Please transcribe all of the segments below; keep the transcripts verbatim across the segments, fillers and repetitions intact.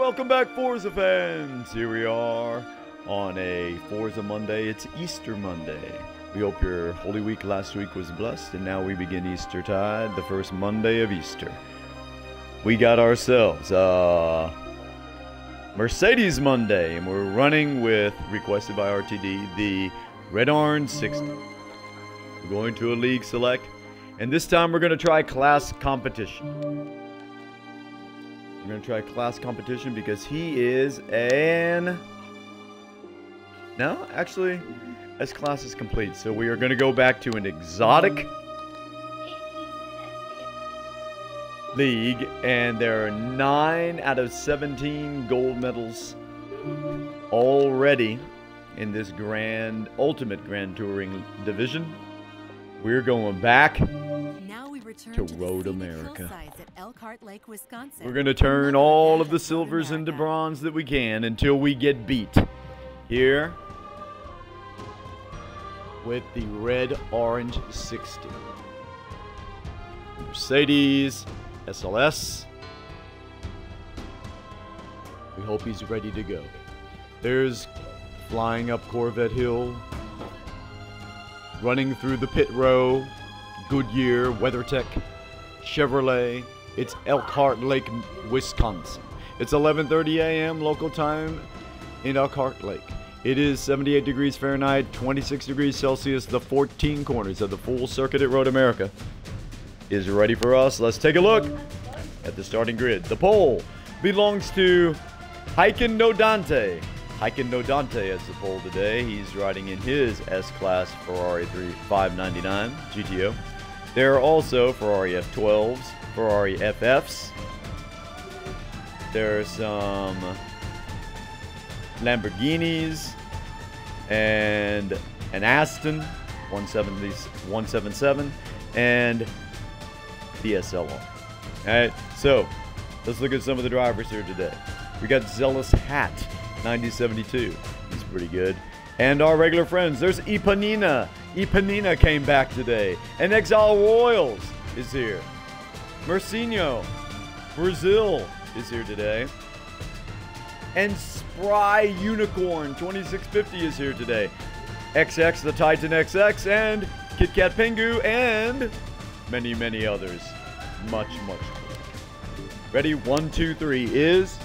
welcome back, Forza fans. Here we are on a Forza Monday. It's Easter Monday. We hope your Holy Week last week was blessed, and now we begin Eastertide, the first Monday of Easter. We got ourselves uh, Mercedes Monday, and we're running with, requested by R T D, the Red Orange sixty. We're going to a league select, and this time we're going to try class competition. We're going to try class competition because he is an... No, actually, S class is complete, so we are going to go back to an exotic league, and there are nine out of seventeen gold medals already in this grand, ultimate grand touring division. We're going back to, to Road America. At Elkhart Lake, Wisconsin. We're going to turn all of the silvers into bronze that we can until we get beat here with the Red Orange sixty. Mercedes, S L S. We hope he's ready to go. There's flying up Corvette Hill, running through the pit row, Goodyear, WeatherTech, Chevrolet. It's Elkhart Lake, Wisconsin. It's eleven thirty a m local time in Elkhart Lake. It is seventy-eight degrees Fahrenheit, twenty-six degrees Celsius. The fourteen corners of the full circuit at Road America is ready for us. Let's take a look at the starting grid. The pole belongs to Hiken No Dante. Hiken No Dante as the pole today. He's riding in his S-Class Ferrari five ninety-nine G T O. There are also Ferrari F twelves, Ferrari F Fs. There are some Lamborghinis and an Aston one seventy-seven and the S L R. All right, so let's look at some of the drivers here today. We got Zealous Hat, ninety seventy-two. He's pretty good. And our regular friends, there's Ipanina. Ipanina came back today. And Exile Royals is here. Mercinho, Brazil, is here today. And Spry Unicorn, twenty-six fifty, is here today. X X, the Titan X X, and Kit Kat Pingu, and many, many others. Much, much more. Ready? One, two, three is...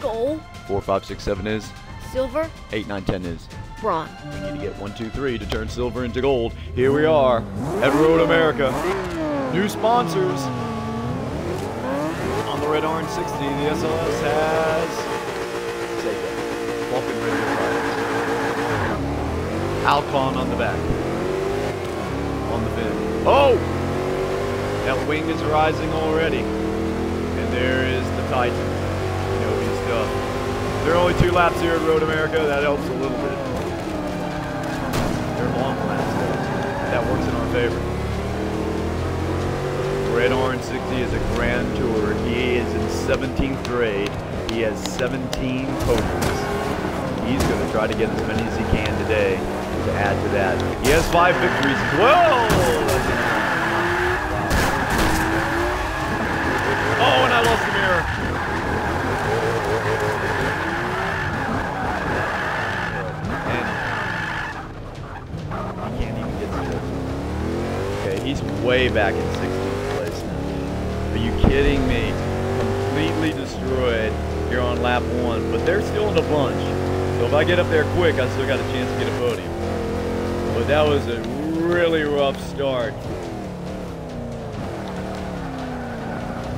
Gold. Four, five, six, seven is... Silver. Eight, nine, ten is... Bronze. We need to get one, two, three to turn silver into gold. Here we are at Road America. New sponsors on the Red Orange sixty. The S L S has Sega, Vulcan Radio Products, Alcon on the back, on the bin. Oh, that wing is rising already, and there is the Titan. Nobody's done. There are only two laps here at Road America. That helps a little bit. Long laps. That works in our favor. Red Orange sixty is a grand tour. He is in seventeenth grade. He has seventeen podiums. He's going to try to get as many as he can today to add to that. He has five victories. Whoa! Oh, and I lost the mirror. He's way back in sixteenth place now. Are you kidding me? Completely destroyed here on lap one, but they're still in a bunch. So if I get up there quick, I still got a chance to get a podium. But that was a really rough start.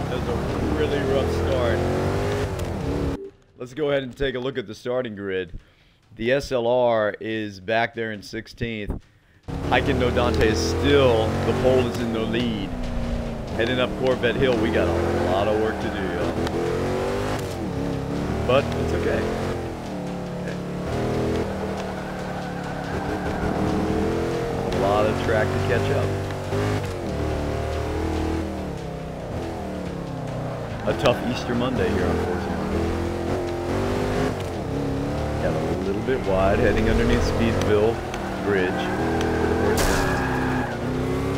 That was a really rough start. Let's go ahead and take a look at the starting grid. The S L R is back there in sixteenth. Hiken No Dante is still, the pole is in the lead. Heading up Corvette Hill, we got a lot of work to do, y'all. But it's okay. okay. A lot of track to catch up. A tough Easter Monday here on Forza Monday. Got a little bit wide, heading underneath Speedsville Bridge.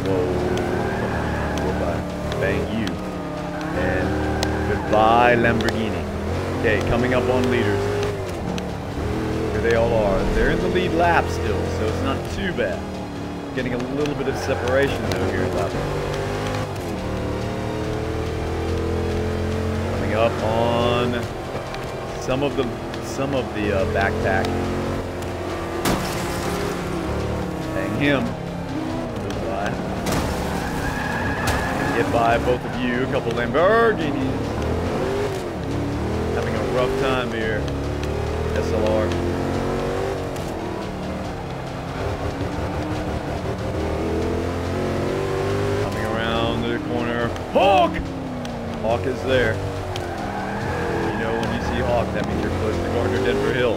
Whoa, goodbye, thank you, and goodbye Lamborghini. Okay, coming up on leaders. Here they all are. They're in the lead lap still, so it's not too bad. Getting a little bit of separation though here at lap one. Coming up on some of the some of the uh, backpack. Hang him. Goodbye. Get by both of you. A couple Lamborghinis. Having a rough time here. S L R. Hawk! Hawk is there. You know, when you see Hawk, that means you're close to Gardner-Denver Hill.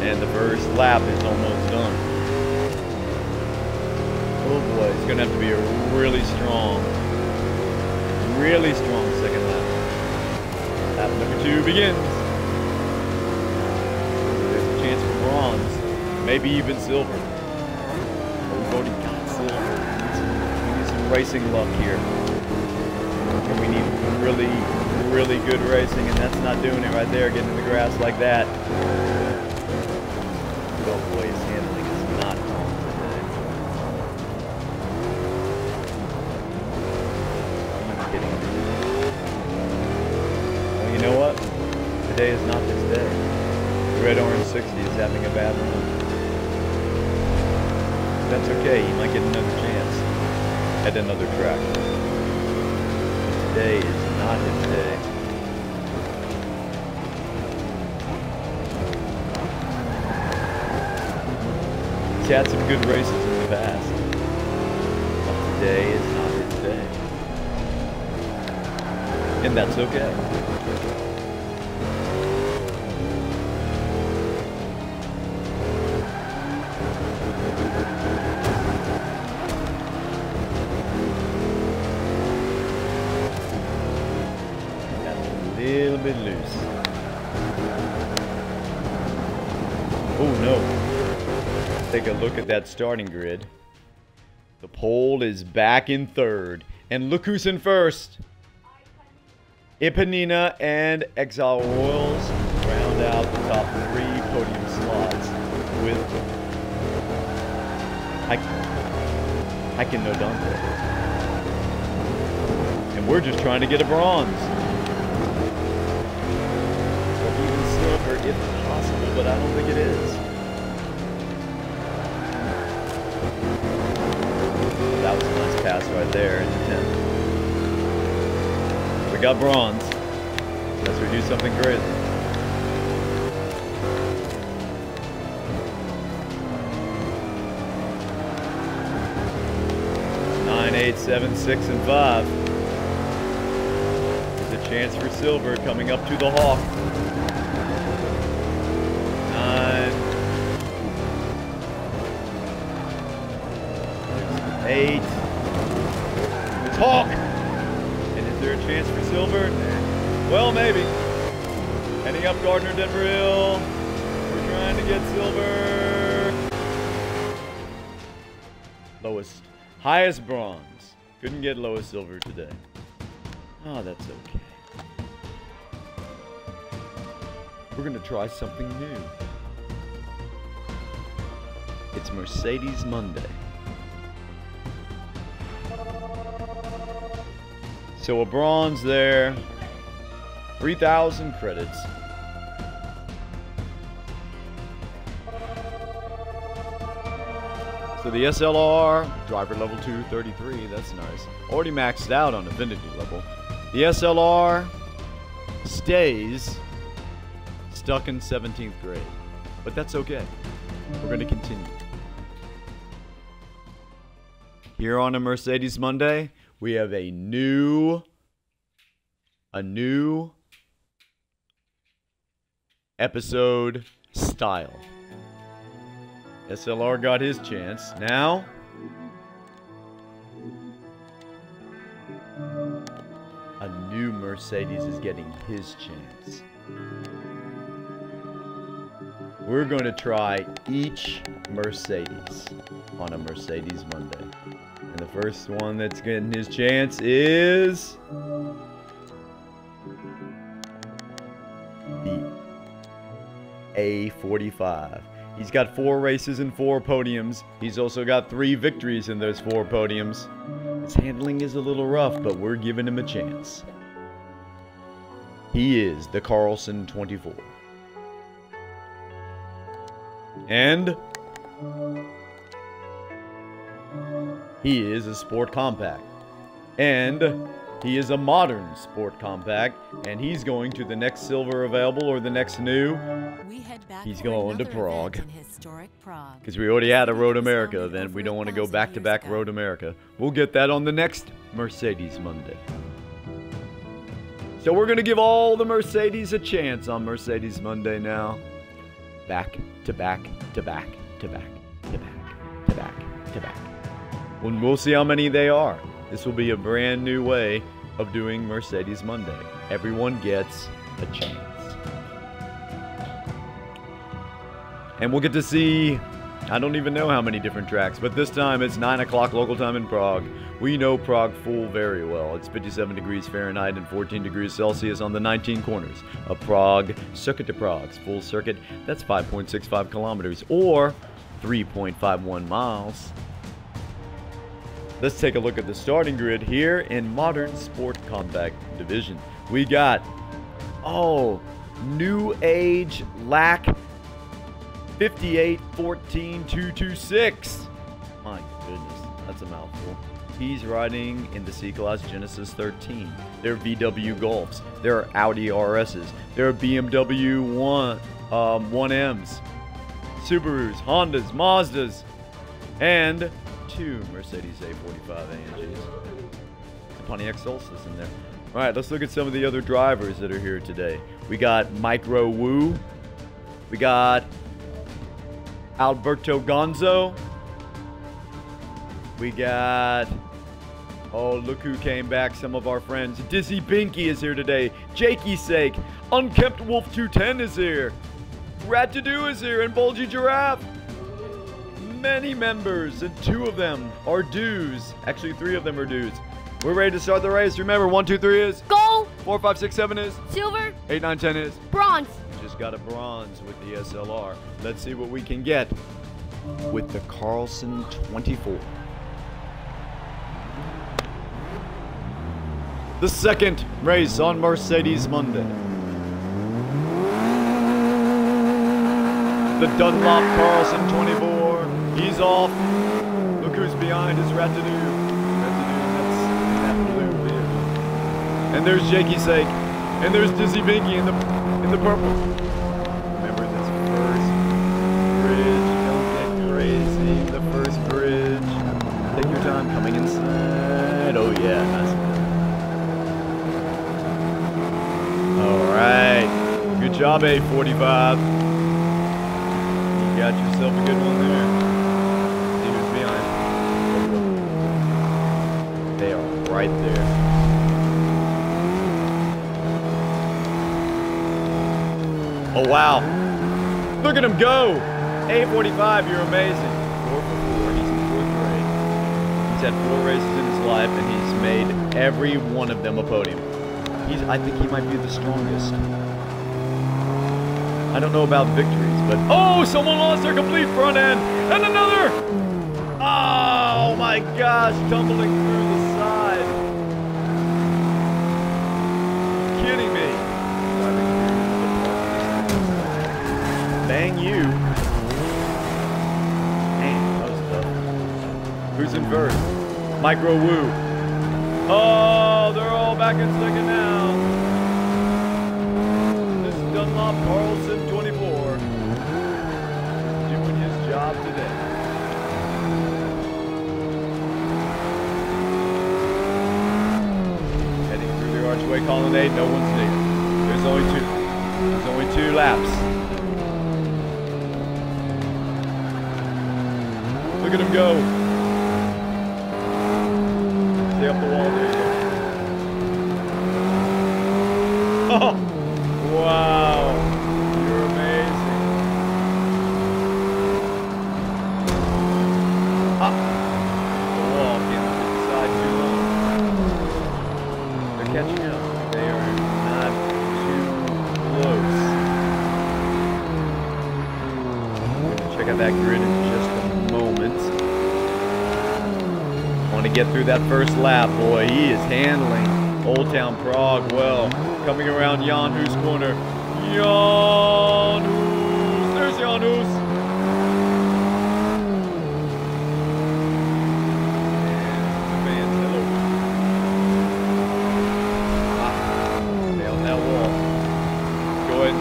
And the first lap is almost done. Oh boy, it's going to have to be a really strong, really strong second lap. Lap number two begins. There's a chance for bronze, maybe even silver. Oh, we've already got silver. We need some, we need some racing luck here. And we need really, really good racing, and that's not doing it right there, getting in the grass like that. Oh boy, his handling is not on today. I'm kidding. Well, you know what? Today is not this day. The Red Orange sixty is having a bad run. That's okay, he might get another chance at another track. Today is not his day. He's had some good races in the past, but today is not his day. And that's okay. Look at that starting grid. The pole is back in third. And look who's in first. Ipanina and Exile Royals round out the top three podium slots with Haikin No Dante. And we're just trying to get a bronze. Or even silver if possible, but I don't think it is. That was a nice pass right there in the tenth. We got bronze. Unless we do something crazy. Nine, eight, seven, six, and five. There's a chance for silver coming up to the Hawk. Nine. Eight. It's Hawk. And is there a chance for silver? Well, maybe. Heading up Gardner-Denver Hill. We're trying to get silver. Lowest, highest bronze. Couldn't get lowest silver today. Oh, that's okay. We're gonna try something new. It's Mercedes Monday. So a bronze there, three thousand credits. So the S L R, driver level two thirty-three, that's nice. Already maxed out on Divinity level. The S L R stays stuck in seventeenth grade, but that's okay. We're gonna continue. Here on a Mercedes Monday, we have a new, a new episode style. S L R got his chance. Now, a new Mercedes is getting his chance. We're going to try each Mercedes on a Mercedes Monday. And the first one that's getting his chance is the A forty-five. He's got four races and four podiums. He's also got three victories in those four podiums. His handling is a little rough, but we're giving him a chance. He is the Carlsson twenty-four. And he is a sport compact. And he is a modern sport compact, and he's going to the next silver available or the next new. We head back he's going to Prague. Because we already had a Road America event. We don't want to go back to back Road America. We'll get that on the next Mercedes Monday. So we're going to give all the Mercedes a chance on Mercedes Monday now. Back to back to back to back to back to back to back. And we'll see how many they are. This will be a brand new way of doing Mercedes Monday. Everyone gets a chance. And we'll get to see, I don't even know how many different tracks, but this time it's nine o'clock local time in Prague. We know Prague full very well. It's fifty-seven degrees Fahrenheit and fourteen degrees Celsius on the nineteen corners of Prague. Circuit de Prague's full circuit. That's five point six five kilometers or three point five one miles. Let's take a look at the starting grid here in Modern Sport Compact Division. We got, oh, New Age Lac fifty-eight fourteen two twenty-six. My goodness, that's a mouthful. He's riding in the C-Class Genesis thirteen. There are V W Golfs. There are Audi R Ss. There are B M W one, um, one Ms. Subarus, Hondas, Mazdas, and two Mercedes A forty-five A M Gs. The Pontiac Solstice in there. All right, let's look at some of the other drivers that are here today. We got Micro Wu. We got Alberto Gonzo. We got, oh, look who came back, some of our friends. Dizzy Binky is here today. Jakey Sake. Unkempt Wolf two ten is here. Rat-a-doo is here, and Bulgy Giraffe. Many members, and two of them are dues. Actually, three of them are dues. We're ready to start the race. Remember, one, two, three is gold. Four, five, six, seven is silver. Eight, nine, ten is bronze. We just got a bronze with the S L R. Let's see what we can get with the Carlsson twenty-four. The second race on Mercedes Monday. The Dunlop Carlsson twenty-four. He's off. Look who's behind his Rat-a-doo. Rat-a-doo, that's that blue there. And there's Jakey Sake. And there's Dizzy Binky in the in the purple. Remember this first bridge. Don't get crazy. The first bridge. Take your time coming inside. Oh yeah, nice. Alright. Good job, A forty-five. You got yourself a good one there. Right there. Oh wow! Look at him go! A forty-five, you're amazing. Four for four, he's in fourth grade. He's had four races in his life, and he's made every one of them a podium. He's, I think he might be the strongest. I don't know about victories, but oh, someone lost their complete front end, and another. Oh my gosh! Tumbling through the. Kidding me. Bang you. Dang, that was tough. Who's in first? Micro Wu. Oh, they're all back in second now. This is Dunlop Carlsson twenty-four. Doing his job today. Archway colonnade, no one's near. There's only two. There's only two laps. Look at him go. Stay up the wall there. Oh! Wow! You're amazing. Up the wall, can't look inside too long. Catching up. They are not too close. back here in just a moment. Want to get through that first lap. Boy, he is handling Old Town Prague well. Coming around Jan Hus corner. Jan Hus! There's Jan Hus!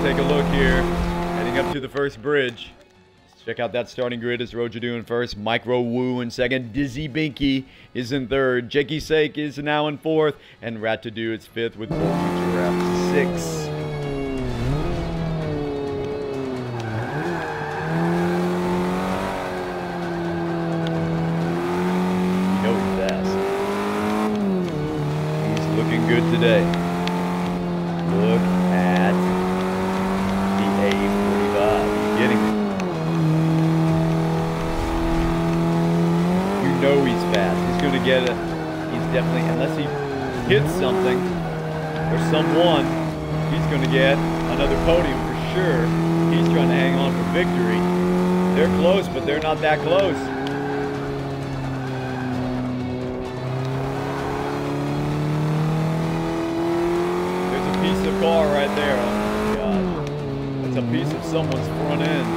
Take a look here, heading up to the first bridge. Let's check out that starting grid as RoJaDü in first, Micro Wu in second, Dizzy Binky is in third, Jakey Sake is now in fourth, and Rat-a-doo is fifth with Bulgy Giraffe six. You know he's fast. He's looking good today. Look at A forty-five, getting it. You know he's fast. He's going to get it. He's definitely, unless he hits something or someone, he's going to get another podium for sure. He's trying to hang on for victory. They're close, but they're not that close. There's a piece of car right there. It's a piece of someone's front end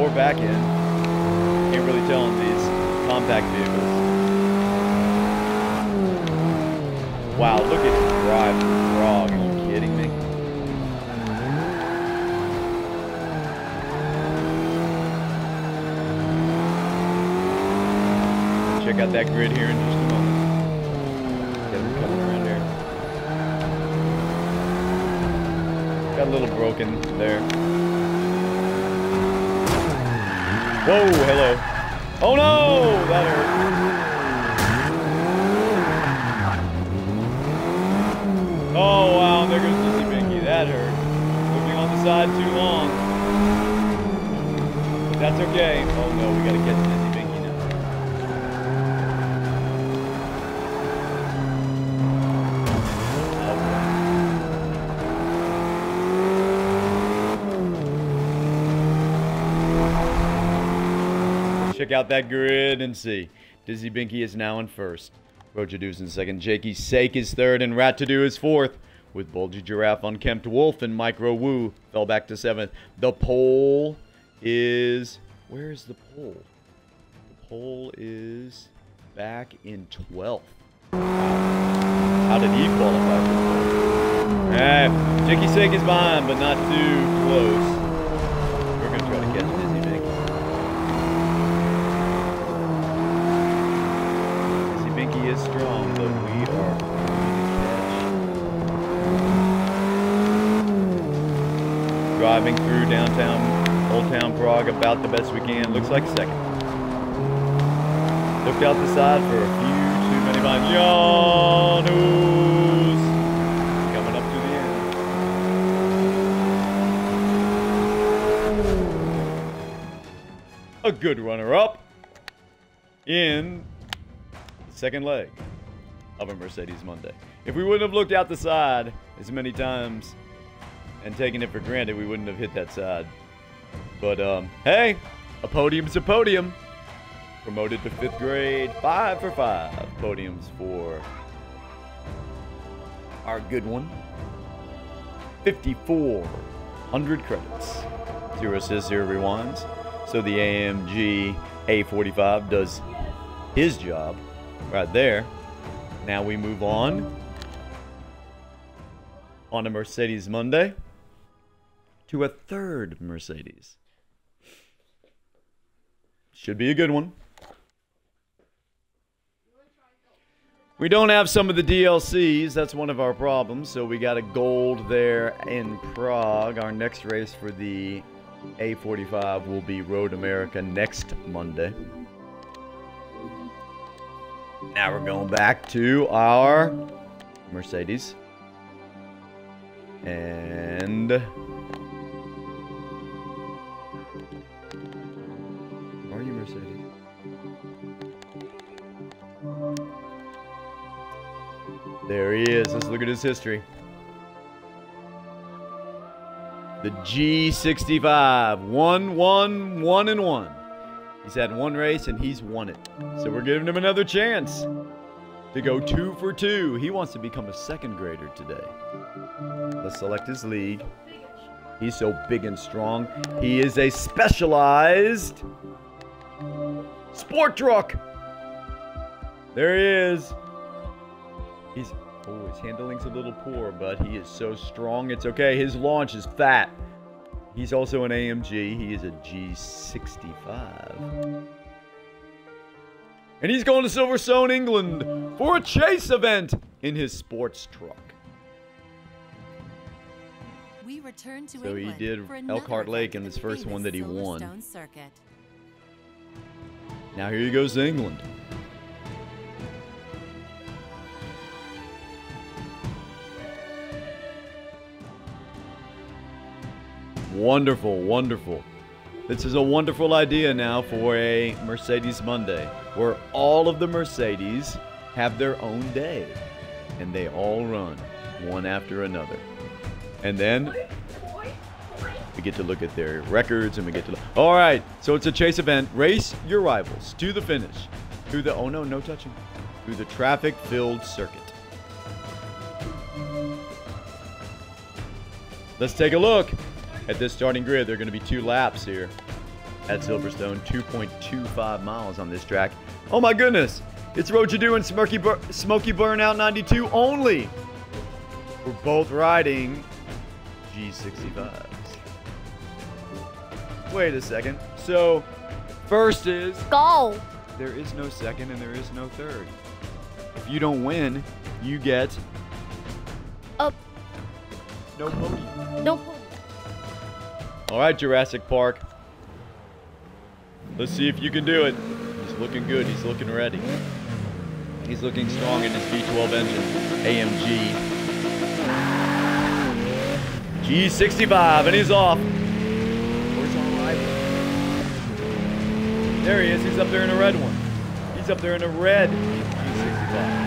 or back end. Can't really tell in these compact vehicles. Wow, look at him drive the frog. Are you kidding me? Check out that grid here in just a moment. Get him coming around here. Got a little broken there. Whoa, hello. Oh no! That hurt. Oh wow, there goes Dizzy Binky. That hurt. Looking on the side too long. But that's okay. Oh no, we gotta catch Dizzy Binky now. Oh, boy. Check out that grid and see. Dizzy Binky is now in first. RoJaDü is in second. Jakey Sake is third. And Rat-a-doo is fourth. With Bulgy Giraffe, Unkempt Wolf, and Micro Wu fell back to seventh. The pole is... Where is the pole? The pole is back in twelfth. How did he qualify for the pole? Eh, Jakey Sake is behind, but not too close. We're going to try to catch Dizzy Binky. Binky is strong, but we are going to catch. Driving through downtown Old Town Prague about the best we can. Looks like second. Looked out the side for a few too many miles. Jan Hus coming up to the end. A good runner-up in second leg of a Mercedes Monday. If we wouldn't have looked out the side as many times and taken it for granted, we wouldn't have hit that side. But, um, hey, a podium's a podium. Promoted to fifth grade, five for five. Podiums for our good one. fifty-four hundred credits. Zero assists, zero rewinds. So the A M G A forty-five does his job. Right there. Now we move on. On a Mercedes Monday. To a third Mercedes. Should be a good one. We don't have some of the D L Cs. That's one of our problems. So we got a gold there in Prague. Our next race for the A forty-five will be Road America next Monday. Now we're going back to our Mercedes. And are you Mercedes? There he is. Let's look at his history. the G sixty-five. One, one, one, and one. He's had one race and he's won it. So we're giving him another chance to go two for two. He wants to become a second grader today. Let's select his league. He's so big and strong. He is a specialized sport truck. There he is. He's oh, his handling's a little poor, but he is so strong. It's okay. His launch is fat. He's also an A M G. He is a G sixty-five. And he's going to Silverstone, England for a chase event in his sports truck. We return to so England he did Elkhart Lake in his first one that he won. Circuit. Now here he goes to England. Wonderful, wonderful. This is a wonderful idea now for a Mercedes Monday, where all of the Mercedes have their own day, and they all run one after another. And then we get to look at their records, and we get to look. All right, so it's a chase event. Race your rivals to the finish, through the, oh no, no touching, through the traffic-filled circuit. Let's take a look. At this starting grid, there are going to be two laps here at Silverstone, two point two five miles on this track. Oh my goodness, it's RoJaDü and Smoky, Bur Smoky Burnout ninety-two only. We're both riding G sixty-fives. Wait a second, so first is... Go! There is no second and there is no third. If you don't win, you get... Up. No podium. No podium. All right, Jurassic Park. Let's see if you can do it. He's looking good. He's looking ready. He's looking strong in his V twelve engine. A M G. G sixty-five, and he's off. Where's our rival? There he is. He's up there in a red one. He's up there in a red G sixty-five.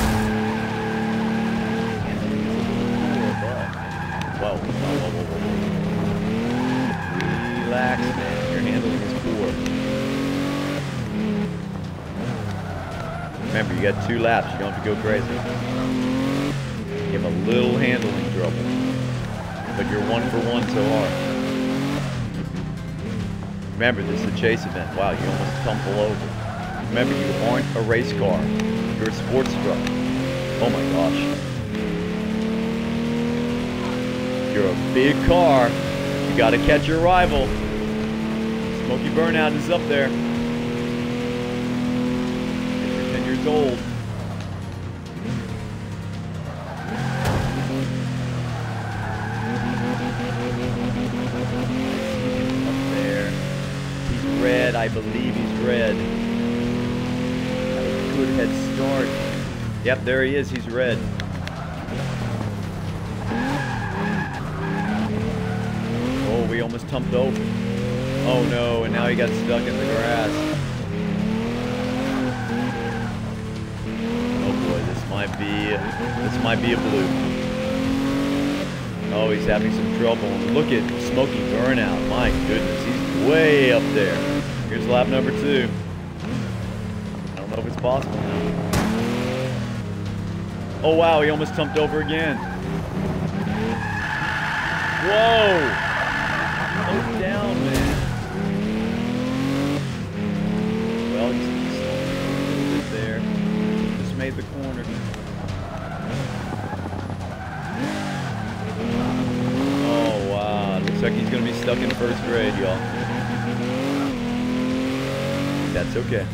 Whoa, whoa, whoa, whoa, whoa. Relax, man. Your handling is poor. Remember, you got two laps. You don't have to go crazy. Give him a little handling trouble. But you're one for one so hard. Remember, this is a chase event. Wow, you almost tumble over. Remember, you aren't a race car. You're a sports truck. Oh my gosh. You're a big car. You gotta catch your rival. Smoky Burnout is up there. You're ten years old. Up there. He's red, I believe he's red. Good head start. Yep, there he is, he's red. We almost tumped over. Oh no, and now he got stuck in the grass. Oh boy, this might be a, this might be a blue. Oh, he's having some trouble. Look at Smoky Burnout. My goodness, he's way up there. Here's lap number two. I don't know if it's possible now. Oh wow, he almost tumped over again. Whoa! Down, man. Well, he's a little bit there. Just made the corner. Oh, wow. Looks like he's going to be stuck in first grade, y'all. That's okay.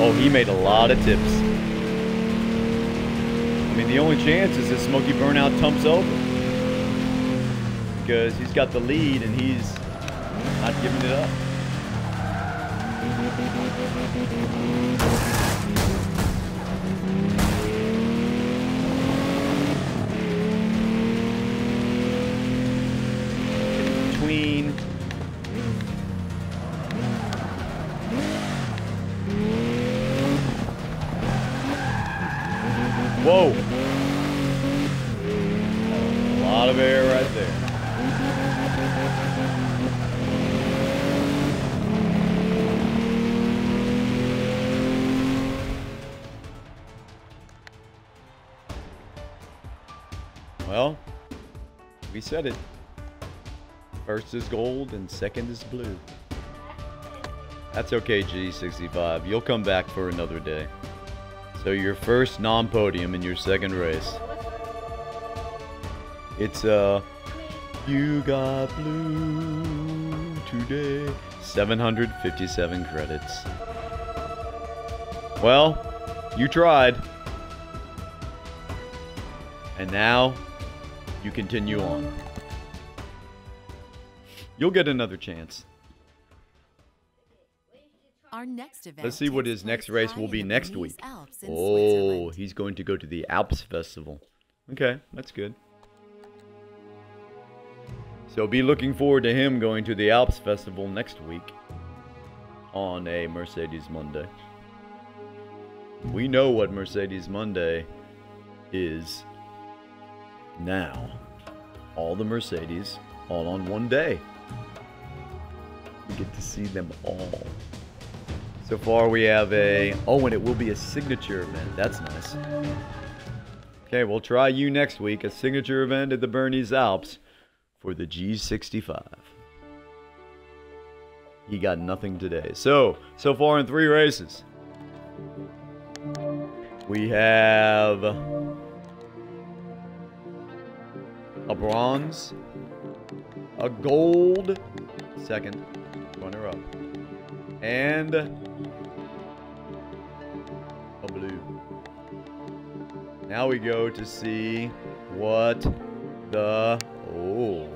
Oh, he made a lot of tips. I mean, the only chance is that Smoky Burnout tumps over. Because he's got the lead and he's not giving it up. In between. Whoa. A lot of air right there. Well, we said it. First is gold and second is blue. That's okay, G sixty-five. You'll come back for another day. So your first non-podium in your second race. It's uh, you got blue today. seven hundred fifty-seven credits. Well, you tried. And now, you continue on. You'll get another chance. Our next event. Let's see what his next race will be next week. Oh, he's going to go to the Alps Festival. Okay, that's good. So be looking forward to him going to the Alps Festival next week on a Mercedes Monday. We know what Mercedes Monday is now. All the Mercedes all on one day. We get to see them all. So far we have a, oh, and it will be a signature event. That's nice. Okay, we'll try you next week. A signature event at the Bernese Alps for the G sixty-five. He got nothing today. So, so far in three races, we have a bronze, a gold, second, runner-up, and a blue. Now we go to see what the, oh,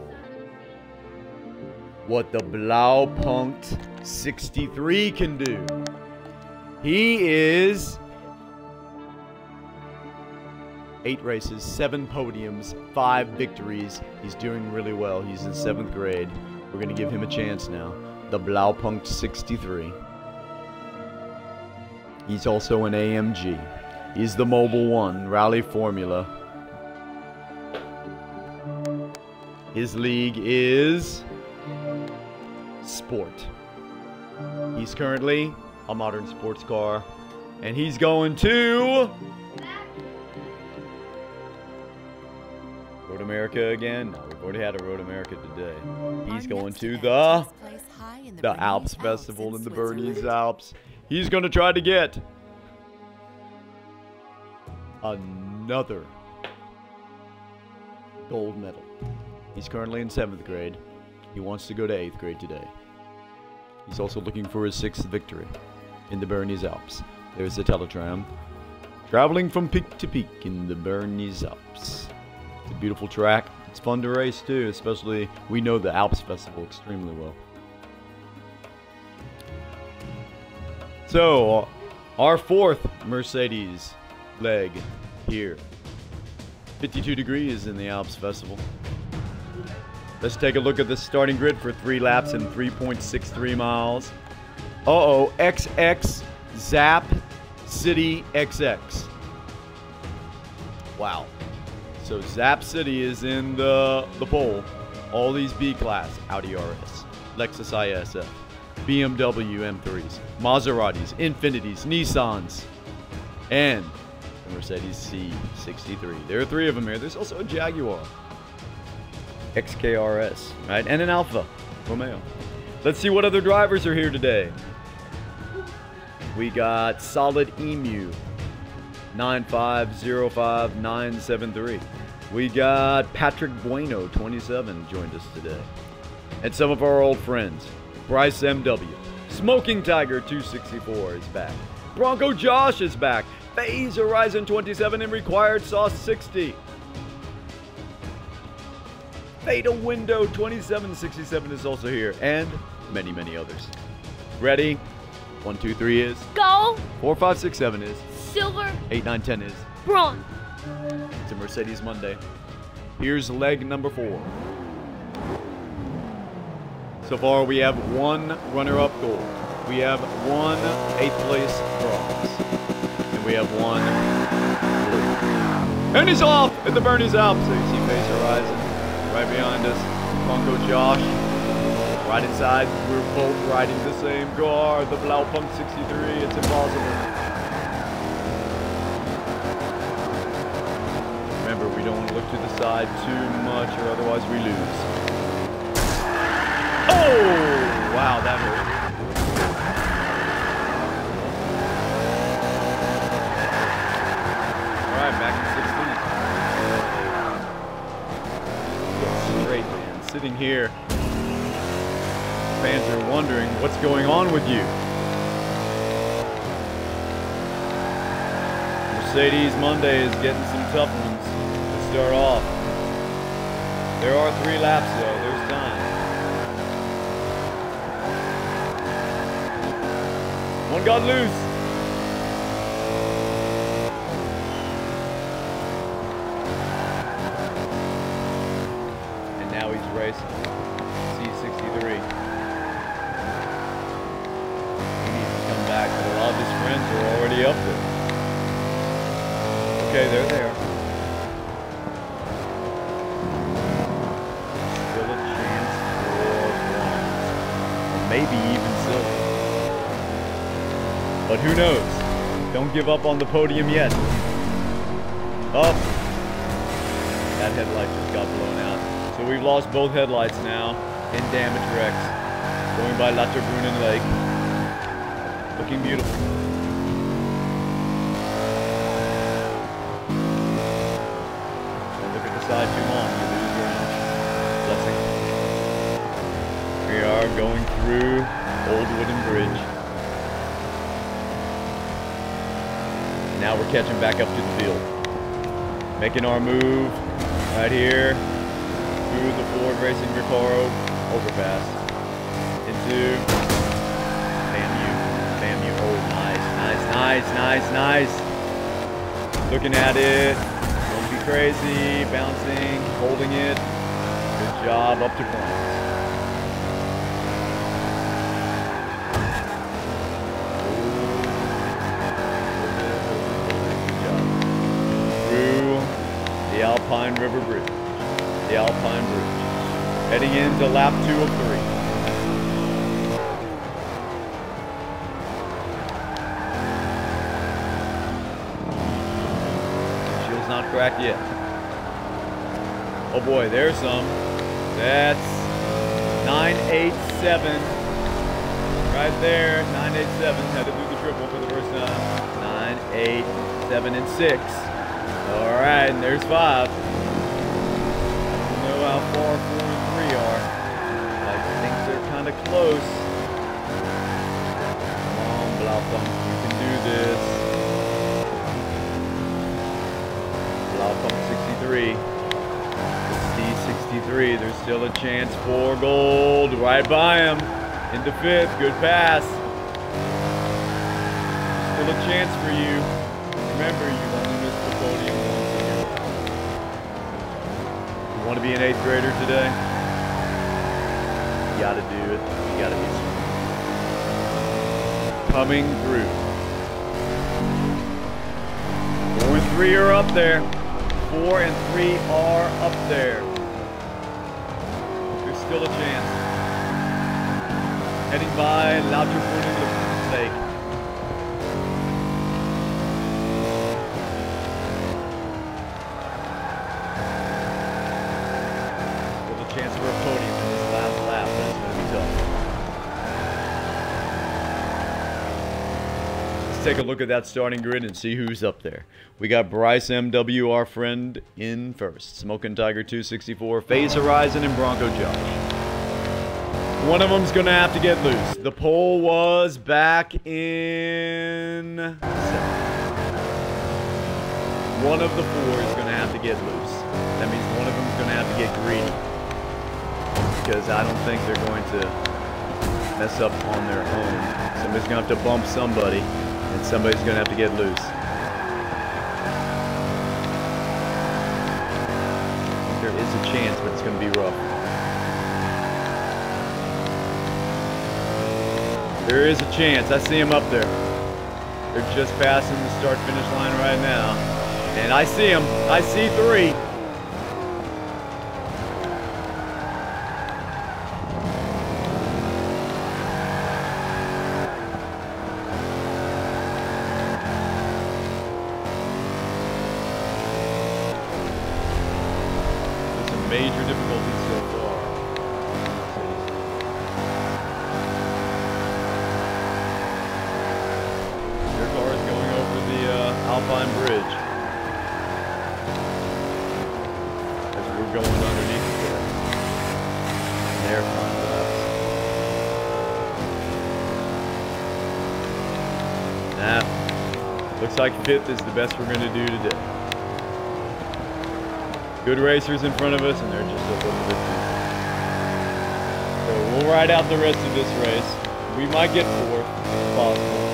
what the Blaupunkt sixty-three can do. He is eight races, seven podiums, five victories. He's doing really well. He's in seventh grade. We're going to give him a chance now. The Blaupunkt sixty-three. He's also an A M G. He's the Mobile One Rally Formula. His league is Sport. He's currently a modern sports car. And he's going to Road America again? No, we've already had a Road America today. He's going to the the Alps Festival in the Bernese Alps. He's going to try to get another gold medal. He's currently in seventh grade. He wants to go to eighth grade today. He's also looking for his sixth victory in the Bernese Alps. There's the teletram. Traveling from peak to peak in the Bernese Alps. It's a beautiful track. It's fun to race too, especially we know the Alps Festival extremely well. So, our fourth Mercedes leg here. fifty-two degrees in the Alps Festival. Let's take a look at the starting grid for three laps and three point six three miles. Uh-oh, X X, Zap City, X X. Wow. So Zap City is in the, the pole. All these B-Class, Audi R S, Lexus I S F, B M W M threes, Maseratis, Infinities, Nissans, and the Mercedes C sixty-three. There are three of them here. There's also a Jaguar, X K R S, right? And an Alfa Romeo. Let's see what other drivers are here today. We got Solid Emu. nine five zero five nine seven three. We got Patrick Bueno, twenty-seven, joined us today. And some of our old friends. Bryce M W. Smoking Tiger, two sixty-four, is back. Bronco Josh is back. FaZe Horizon, twenty-seven, and Required Sauce, sixty. Fatal Window, twenty-seven sixty-seven, is also here. And many, many others. Ready? One, two, three is gold. Four, five, six, seven is silver. Eight, nine, ten is bronze. It's a Mercedes Monday. Here's leg number four. So far, we have one runner-up gold. We have one eighth place bronze, and we have one blue. And he's off at the Bernese Alps. So you see Face Horizon right behind us. Funko Josh right inside. We're both riding the same car, the Blaupunkt sixty-three. It's impossible. Remember, we don't want to look to the side too much, or otherwise we lose. Oh! Wow, that hurt. Sitting here, fans are wondering what's going on with you. Mercedes Monday is getting some tough ones to start off. There are three laps though, there's time. One got loose. C sixty-three. He needs to come back, but a lot of his friends are already up there. Okay, there they are. Still a chance for one. Maybe even silver. But who knows? Don't give up on the podium yet. Up. That headlight just got blown out. So we've lost both headlights now in damage wrecks. Going by Latterbrunnen Lake. Looking beautiful. Don't look at the side too long, you lose ground. Blessing. We are going through Old Wooden Bridge. Now we're catching back up to the field. Making our move right here. Through the Ford Racing Recaro overpass into F A M U, F A M U, oh nice, nice, nice, nice, nice. Looking at it, don't be crazy, bouncing, holding it, good job, up to points. Good job. Through the Alpine River Bridge. The Alpine Bridge. Heading into lap two of three. Shield's not cracked yet. Oh boy, there's some. That's nine eighty-seven. Right there, nine eighty-seven. Had to do the triple for the first time. nine eight seven and six. All right, and there's five. How far four and three are. I think they're kind of close. Come on, Blaupunkt, you can do this. Blaupunkt sixty-three. It's D sixty-three. There's still a chance for gold. Right by him. Into fifth. Good pass. Still a chance for you. Remember, you've only missed the podium once. Want to be an eighth grader today? You gotta do it. You gotta be strong. Coming through. Four and three are up there. Four and three are up there. There's still a chance. Heading by Lauterboden Lake. Take a look at that starting grid and see who's up there. We got Bryce M W, our friend, in first. Smoking Tiger two sixty-four, Phase Horizon, and Bronco Josh. One of them's gonna have to get loose. The pole was back in seven. One of the four is gonna have to get loose. That means one of them's gonna have to get greedy, because I don't think they're going to mess up on their own. Somebody's gonna have to bump somebody. And somebody's going to have to get loose. There is a chance, but it's going to be rough. There is a chance. I see him up there. They're just passing the start-finish line right now. And I see him. I see three. Major difficulties so far. Your car is going over the uh, Alpine Bridge as we're going underneath it there. And there finally left. Now, looks like fifth is the best we're going to do today. Good racers in front of us, and they're just a little bit too. So we'll ride out the rest of this race. We might get fourth, if possible.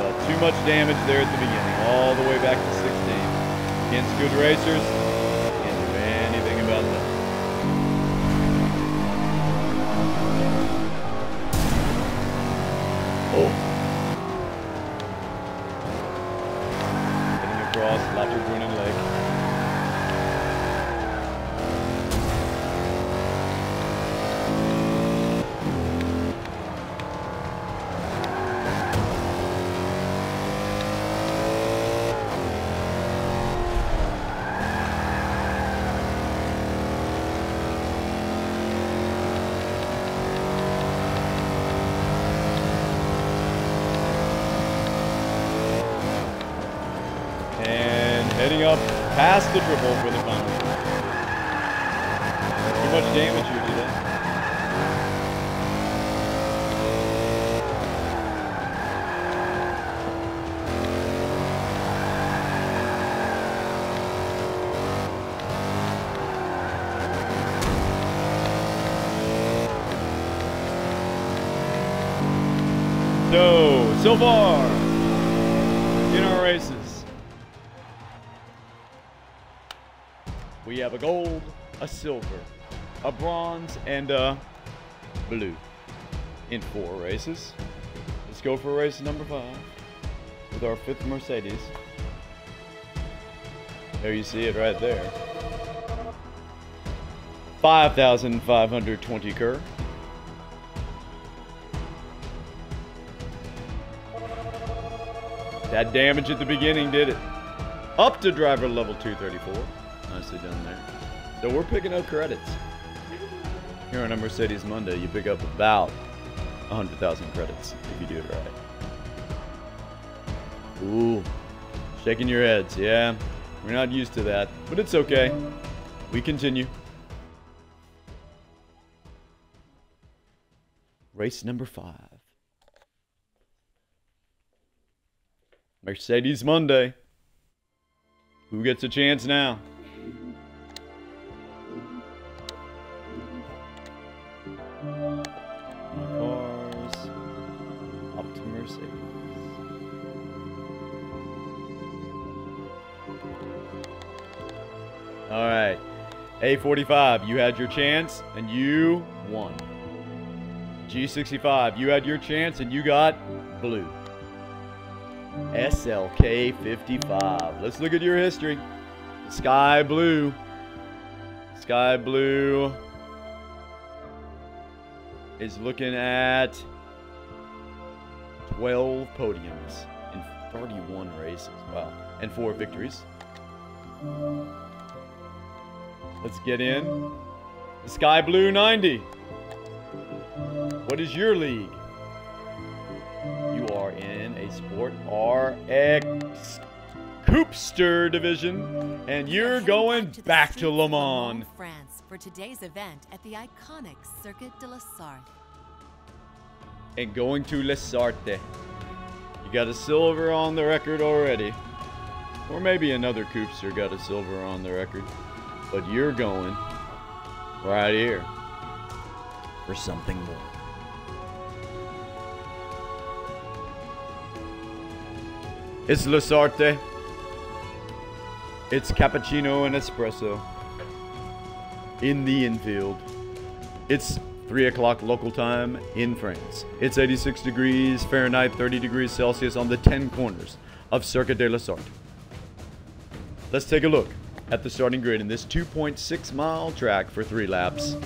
Uh, too much damage there at the beginning, all the way back to sixteen. Against good racers, can't do anything about that. Oh. Getting across Latabunan Lake. Past the dribble for the final. Too much damage here today. So, so far in our races, we have a gold, a silver, a bronze, and a blue in four races. Let's go for race number five with our fifth Mercedes. There you see it right there. five thousand five hundred twenty cur. That damage at the beginning did it. Up to driver level two thirty-four. Nicely done there. So we're picking up credits. Here on a Mercedes Monday, you pick up about one hundred thousand credits if you do it right. Ooh, shaking your heads. Yeah, we're not used to that, but it's okay. We continue. Race number five. Mercedes Monday. Who gets a chance now? Alright, A forty-five, you had your chance, and you won. G sixty-five, you had your chance, and you got blue. S L K fifty-five, let's look at your history. Sky blue. Sky blue is looking at twelve podiums in thirty-one races. Wow, and four victories. Let's get in. The Sky Blue ninety. What is your league? You are in a Sport R X Coupester division, and you're going back to Le Mans, France, for today's event at the iconic Circuit de la Sarthe. And going to La Sarthe. You got a silver on the record already, or maybe another Coupester got a silver on the record. But you're going right here for something more. It's La Sarthe. It's cappuccino and espresso in the infield. It's three o'clock local time in France. It's eighty-six degrees Fahrenheit, thirty degrees Celsius on the ten corners of Circuit de la Sarthe. Let's take a look at the starting grid in this two point six mile track for three laps.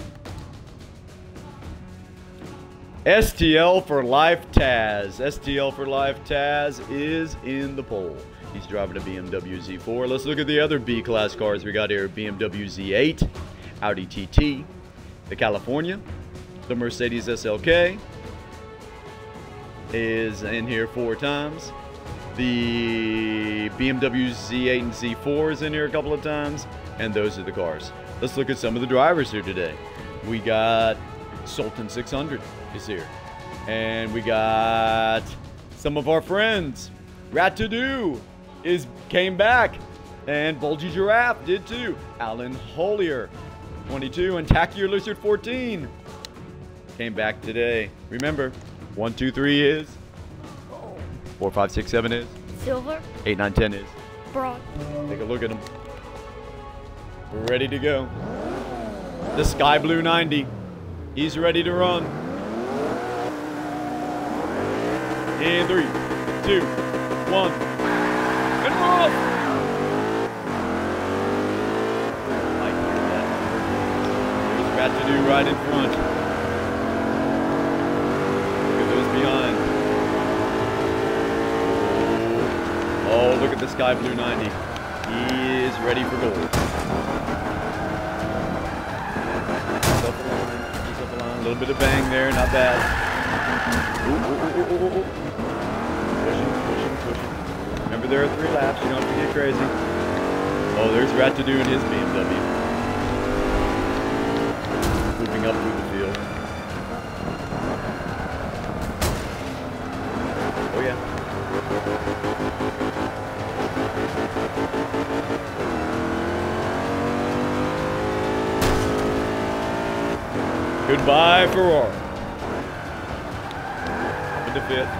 S T L for Life Taz. S T L for Life Taz is in the pole. He's driving a B M W Z four. Let's look at the other B-Class cars we got here. B M W Z eight, Audi T T, the California, the Mercedes S L K is in here four times. The B M W Z eight and Z four is in here a couple of times. And those are the cars. Let's look at some of the drivers here today. We got Sultan six hundred is here. And we got some of our friends. Rat-a-doo is came back. And Bulgy Giraffe did too. Alan Holier, twenty-two. And Tackier Lizard, fourteen. Came back today. Remember, one, two, three is. Four, five, six, seven is. Silver. Eight, nine, ten is. Broad. Take a look at them. We're ready to go. The Sky Blue ninety. He's ready to run. In three, two, one. And roll! I like that. He's about to do right in front. Look at those behind. Oh, look at the Sky Blue ninety. He is ready for gold. A little bit of bang there, not bad. Ooh, ooh, ooh, ooh, ooh, ooh. Pushing, pushing, pushing. Remember, there are three laps. You don't have to get crazy. Oh, there's Rat-a-doo in his B M W. Looping up through the field. Oh, yeah. Goodbye, Ferrari. Up into fifth.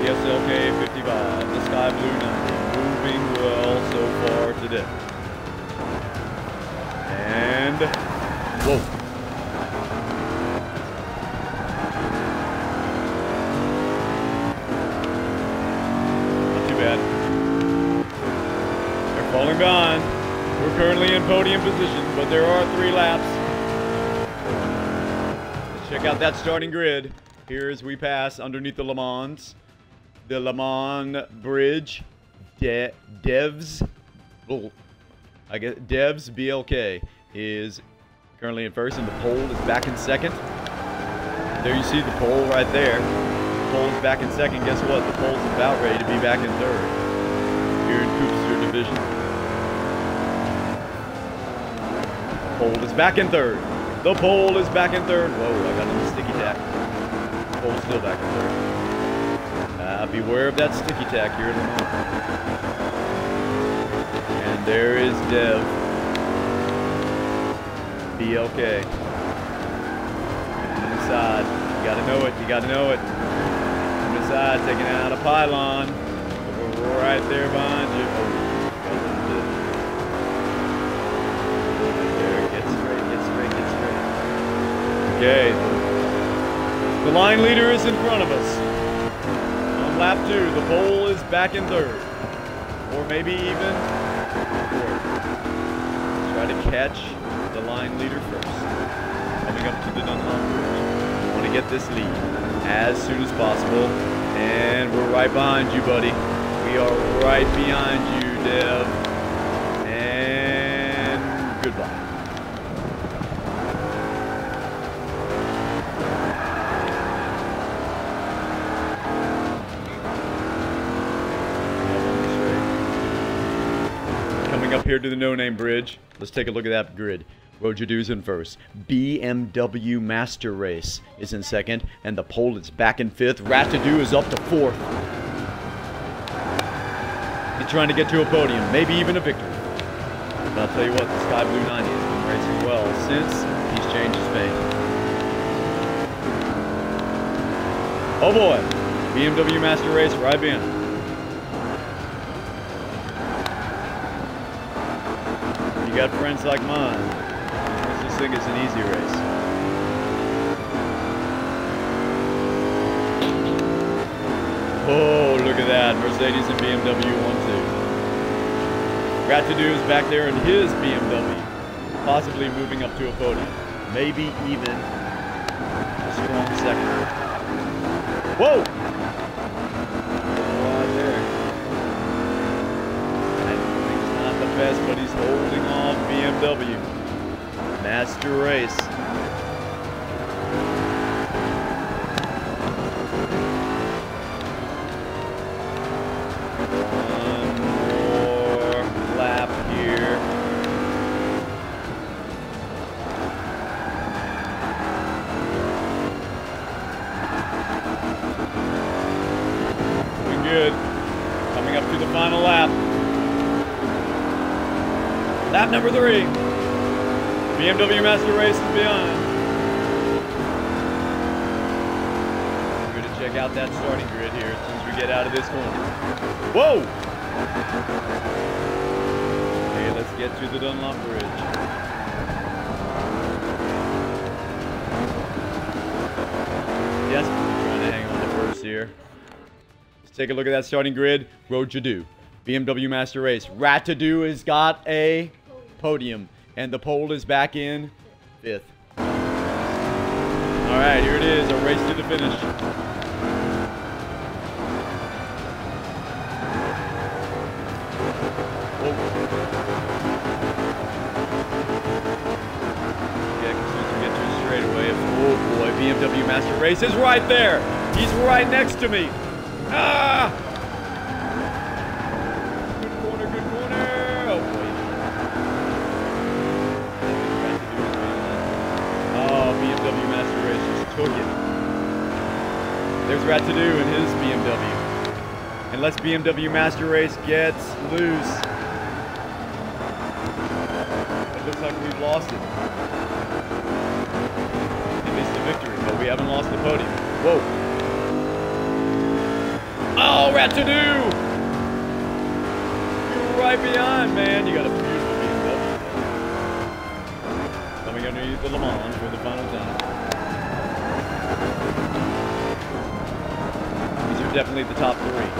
The S L K fifty-five, the Sky Blue ninety, moving well so far today. And whoa. Falling behind. We're currently in podium position, but there are three laps. Let's check out that starting grid. Here as we pass underneath the Le Mans. The Le Mans Bridge. De Devs. Oh, I guess Devs B L K is currently in first, and the pole is back in second. There you see the pole right there. The pole's back in second. Guess what? The pole's about ready to be back in third. Here in Cooper division. Pole is back in third. The pole is back in third. Whoa, I got a sticky tack. Pole's still back in third. Uh, beware of that sticky tack here in the moment. And there is Dev. B L K. Inside. You gotta know it. You gotta know it. From the side, taking out a pylon. We're right there behind you. Oh. Okay. The line leader is in front of us. On lap two, the pole is back in third. Or maybe even fourth. Try to catch the line leader first. Coming up to the Dunlop Bridge. You want to get this lead as soon as possible. And we're right behind you, buddy. We are right behind you, Dev. And goodbye. Up here to the no-name bridge. Let's take a look at that grid. RoJaDü's in first. B M W Master Race is in second, and the pole is back in fifth. Rat-a-doo is up to fourth. He's trying to get to a podium, maybe even a victory. But I'll tell you what, the Sky Blue ninety has been racing well since he's changed his pace. Oh boy, B M W Master Race right in. You got friends like mine. This thing is an easy race. Oh, look at that. Mercedes and B M W one two. Rat-a-doo is back there in his B M W, possibly moving up to a podium. Maybe even a strong second. Whoa! Right there. That thing's not the best, but he's holding on. B M W. Master Race. Number three, B M W Master Race is beyond. We're going to check out that starting grid here as soon as we get out of this corner. Whoa! Okay, let's get to the Dunlop Bridge. Desperately trying to hang on to first here. Let's take a look at that starting grid. RoJaDü, B M W Master Race. Rat-a-doo has got a podium, and the pole is back in fifth. All right, here it is, a race to the finish. Whoa. Yeah, because we get to a straightaway. Oh boy, B M W Master Race is right there. He's right next to me. Ah! Rat-a-doo in his B M W. And let's B M W Master Race gets loose. It looks like we've lost it. At least the victory, but we haven't lost the podium. Whoa. Oh, Rat-a-doo! You're right behind, man. You got a beautiful B M W. Coming underneath the Le Mans for the final time. Definitely the top three.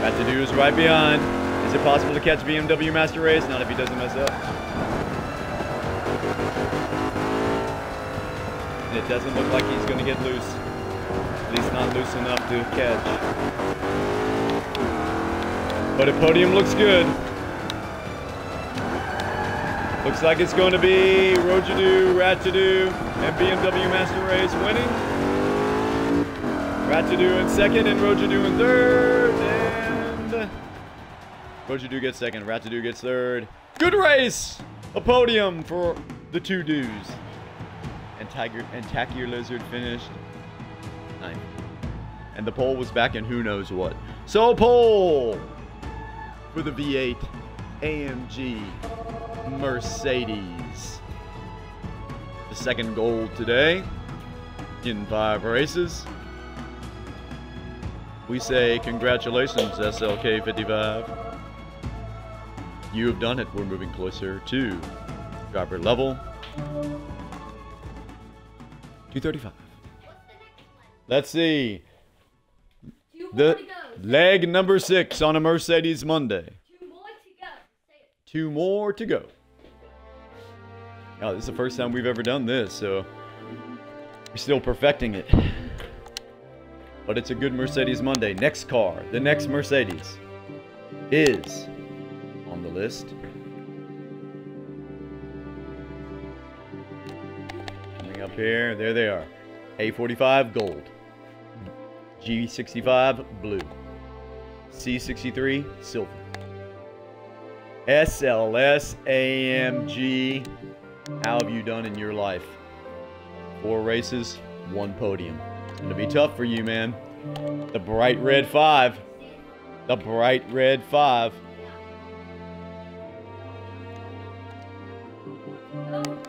Rat-a-doo is right behind. Is it possible to catch B M W Master Race? Not if he doesn't mess up. And it doesn't look like he's going to get loose. At least not loose enough to catch. But a podium looks good. Looks like it's going to be RoJaDü, Rat-a-doo, and B M W Master Race winning. Rat-a-doo in second, and RoJaDü in third, and RoJaDü gets second, Rat-a-doo gets third. Good race! A podium for the two dudes. And Tiger and Tackier Lizard finished ninth. And the pole was back in who knows what. So pole for the V eight A M G Mercedes. The second gold today in five races. We say congratulations, S L K fifty-five. You have done it. We're moving closer to driver level two thirty-five. Let's see. The leg number six on a Mercedes Monday. Two more to go. Two more to go. Oh, this is the first time we've ever done this, so we're still perfecting it. But it's a good Mercedes Monday. Next car, the next Mercedes is on the list. Coming up here, there they are. A forty-five gold, G sixty-five blue, C sixty-three silver, S L S A M G. How have you done in your life? Four races, one podium. It's gonna be tough for you, man. The bright red five. The bright red five.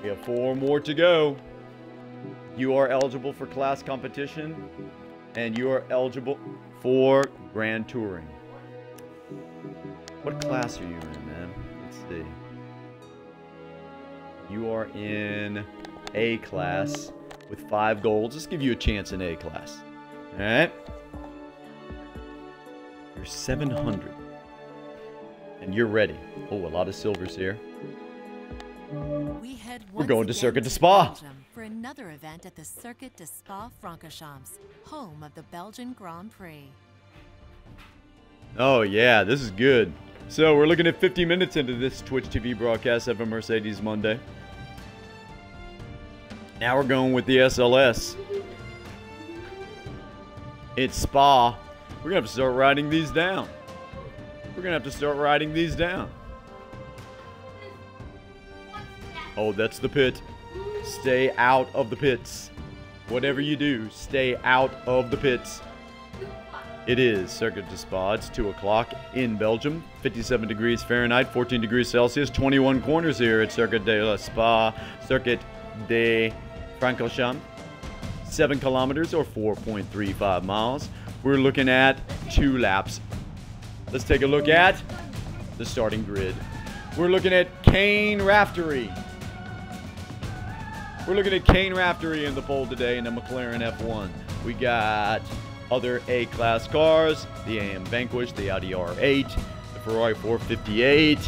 We have four more to go. You are eligible for class competition, and you are eligible for grand touring. What class are you in, man? Let's see. You are in A class. With five golds, let's give you a chance in A class. Alright. You're seven hundred. And you're ready. Oh, a lot of silvers here. We head We're going to Circuit de Spa. For another event at the Circuit de Spa-Francorchamps, home of the Belgian Grand Prix. Oh yeah, this is good. So we're looking at fifty minutes into this Twitch T V broadcast of a Mercedes Monday. Now we're going with the S L S. It's Spa. We're gonna have to start riding these down. We're gonna have to start riding these down. Oh, that's the pit. Stay out of the pits. Whatever you do, stay out of the pits. It is Circuit de Spa. It's two o'clock in Belgium. fifty-seven degrees Fahrenheit, fourteen degrees Celsius. twenty-one corners here at Circuit de la Spa. Circuit de Francorchamps. seven kilometers or four point three five miles. We're looking at two laps. Let's take a look at the starting grid. We're looking at Kane Raftery. We're looking at Kane Raftery in the fold today in the McLaren F one. We got other A-Class cars, the A M Vanquish, the Audi R eight, the Ferrari four fifty-eight.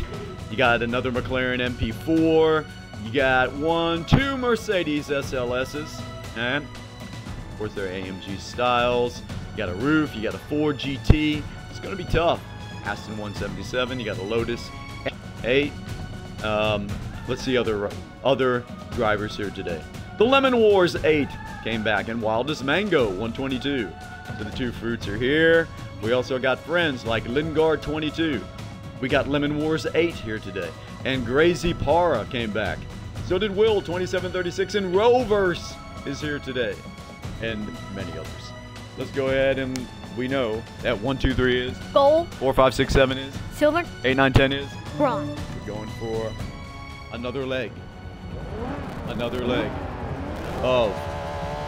You got another McLaren M P four. You got one, two Mercedes S L S's. And, of course, their A M G styles. You got a roof. You got a Ford G T. It's going to be tough. Aston one seventy-seven. You got a Lotus eight. Um, let's see other... other drivers here today. The Lemon Wars eight came back, and Wildest Mango one twenty-two. So the two fruits are here. We also got friends like Lingard twenty-two. We got Lemon Wars eight here today, and Gracie Barra came back. So did Will twenty-seven thirty-six, and Rovers is here today, and many others. Let's go ahead, and we know that one, two, three is gold. Four, five, six, seven is silver. Eight, nine, ten is bronze. We're going for another leg. Another leg of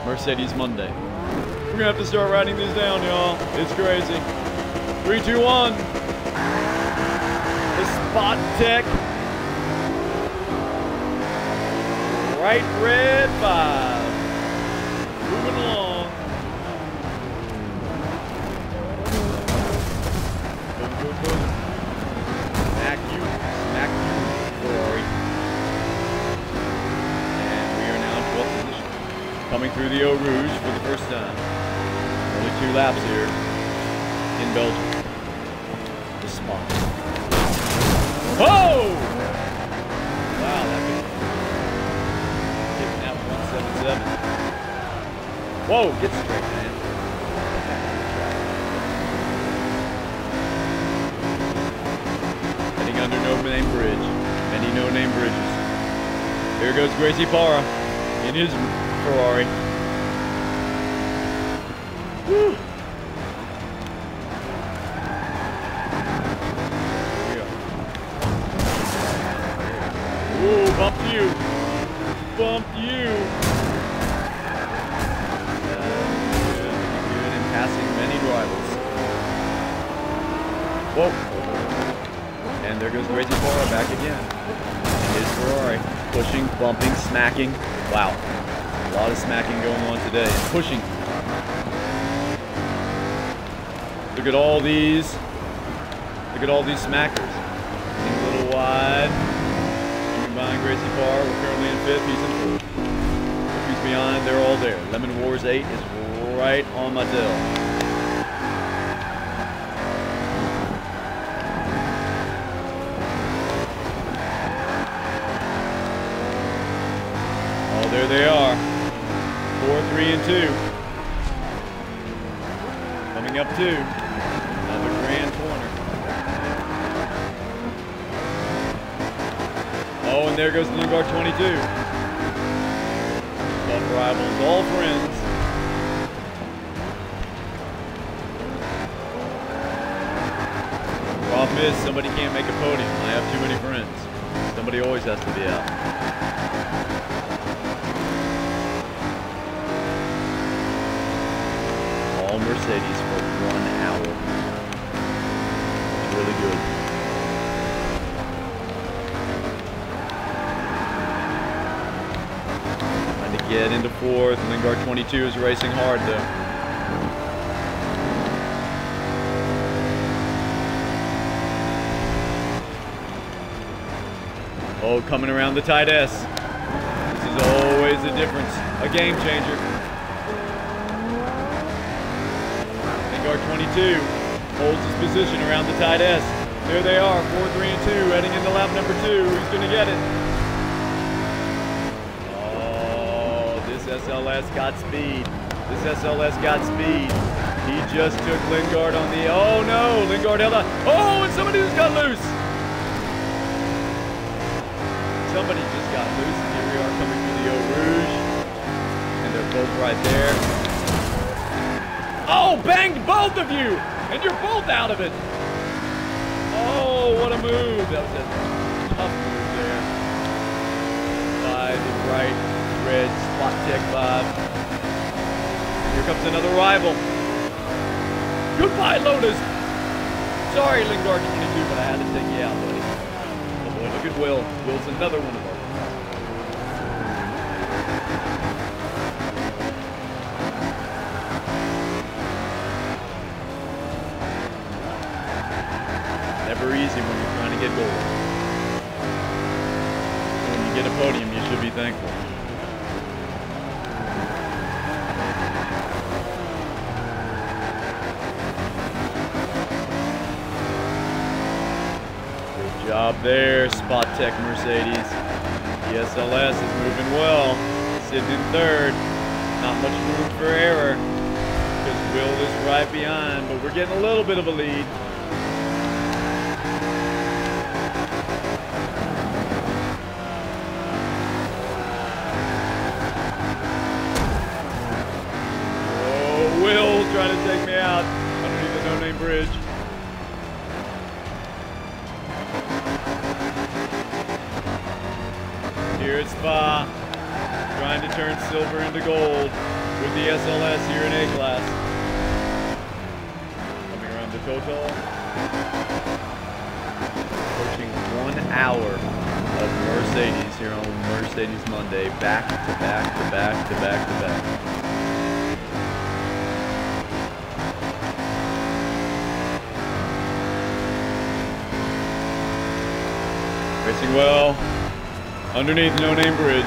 Mercedes Monday. We're gonna have to start riding these down, y'all. It's crazy. Three, two, one. The spot tech. Right red five. Moving along. Boom, boom, boom. Smack you, smack you, Ferrari. Coming through the Eau Rouge for the first time. Only two laps here in Belgium. The spot. Whoa! Wow, that could be giving out one seventy-seven. Whoa, get straight, man. Heading under no-name bridge. Many no-name bridges. Here goes Gracie Barra in his Ferrari. Woo. Here we go. Ooh, bumped you. Bumped you. Uh, good in passing many rivals. Whoa. And there goes Gracie Barra back again. His Ferrari. Pushing, bumping, smacking. Wow. A lot of smacking going on today. Pushing. Look at all these. Look at all these smackers. He's a little wide. Keeping behind Gracie Barra. We're currently in fifth. He's in fourth. He's behind. They're all there. Lemon Wars eight is right on my tail. Oh, there they are. Four, three, and two. Coming up two. Another grand corner. Oh, and there goes Lingard twenty-two. Love rivals, all friends. Problem is, somebody can't make a podium. I have too many friends. Somebody always has to be out. Mercedes for one hour. It's really good. Trying to get into fourth. Lingard twenty-two is racing hard though. Oh, coming around the tight S. This is always a difference. A game changer. Lingard twenty-two holds his position around the tight S. There they are, four, three, and two, heading into lap number two. Who's going to get it? Oh, this S L S got speed. This S L S got speed. He just took Lingard on the... Oh, no! Lingard held on. Oh, and somebody just got loose! Somebody just got loose, and here we are coming through the Eau Rouge. And they're both right there. Oh, banged both of you! And you're both out of it! Oh, what a move! That was a tough move there. By the right red spot tech Bob. Here comes another rival. Goodbye, Lotus. Sorry, Lingard twenty-two, but I had to take you out, buddy. Oh boy, look at Will. Will's another one of them. Never easy when you're trying to get gold. When you get a podium, you should be thankful. Job there, Spot Tech Mercedes. The S L S is moving well, sitting in third. Not much room for error because Will is right behind, but we're getting a little bit of a lead. Oh, Will trying to take me out underneath the no-name bridge. Here's Spa, trying to turn silver into gold with the S L S here in A-Class. Coming around the total. Approaching one hour of Mercedes here on Mercedes Monday. Back to back to back to back to back. Racing well underneath No Name Bridge.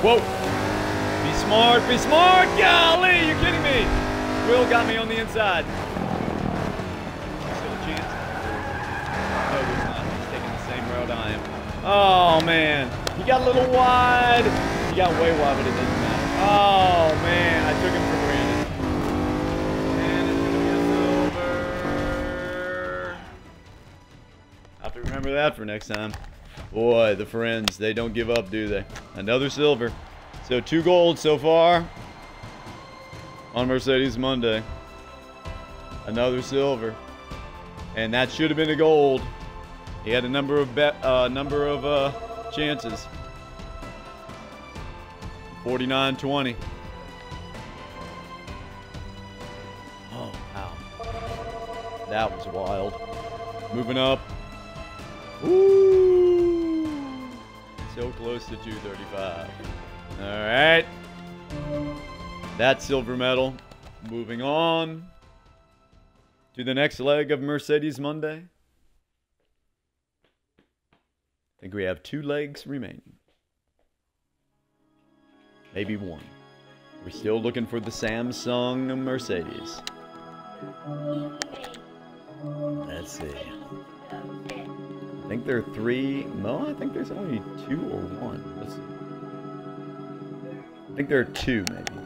Whoa! Be smart, be smart! Golly, you're kidding me! Will got me on the inside. Still a chance? No, he's not. He's taking the same road I am. Oh, man. He got a little wide. He got way wide, but it didn't matter. Oh, man, I took him for granted. And it's going to be a silver. I'll have to remember that for next time. Boy, the friends, they don't give up, do they? Another silver. So two gold so far on Mercedes Monday. Another silver. And that should have been a gold. He had a number of, be uh, number of uh, chances. forty-nine twenty. Oh, wow. That was wild. Moving up. Woo! So close to two thirty-five. All right. That's silver medal. Moving on to the next leg of Mercedes Monday. I think we have two legs remaining. Maybe one. We're still looking for the Samsung Mercedes. Let's see. I think there are three. No, I think there's only two or one. Let's see. I think there are two, maybe.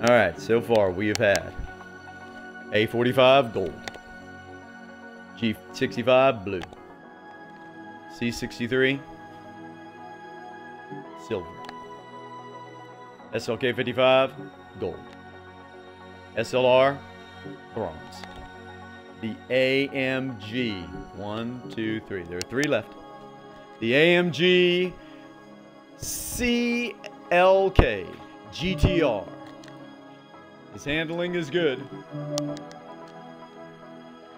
All right, so far we have had A forty-five gold, G sixty-five blue, C sixty-three silver, S L K fifty-five, gold. S L R, bronze. The A M G, one, two, three. There are three left. The A M G, C L K, G T R. His handling is good.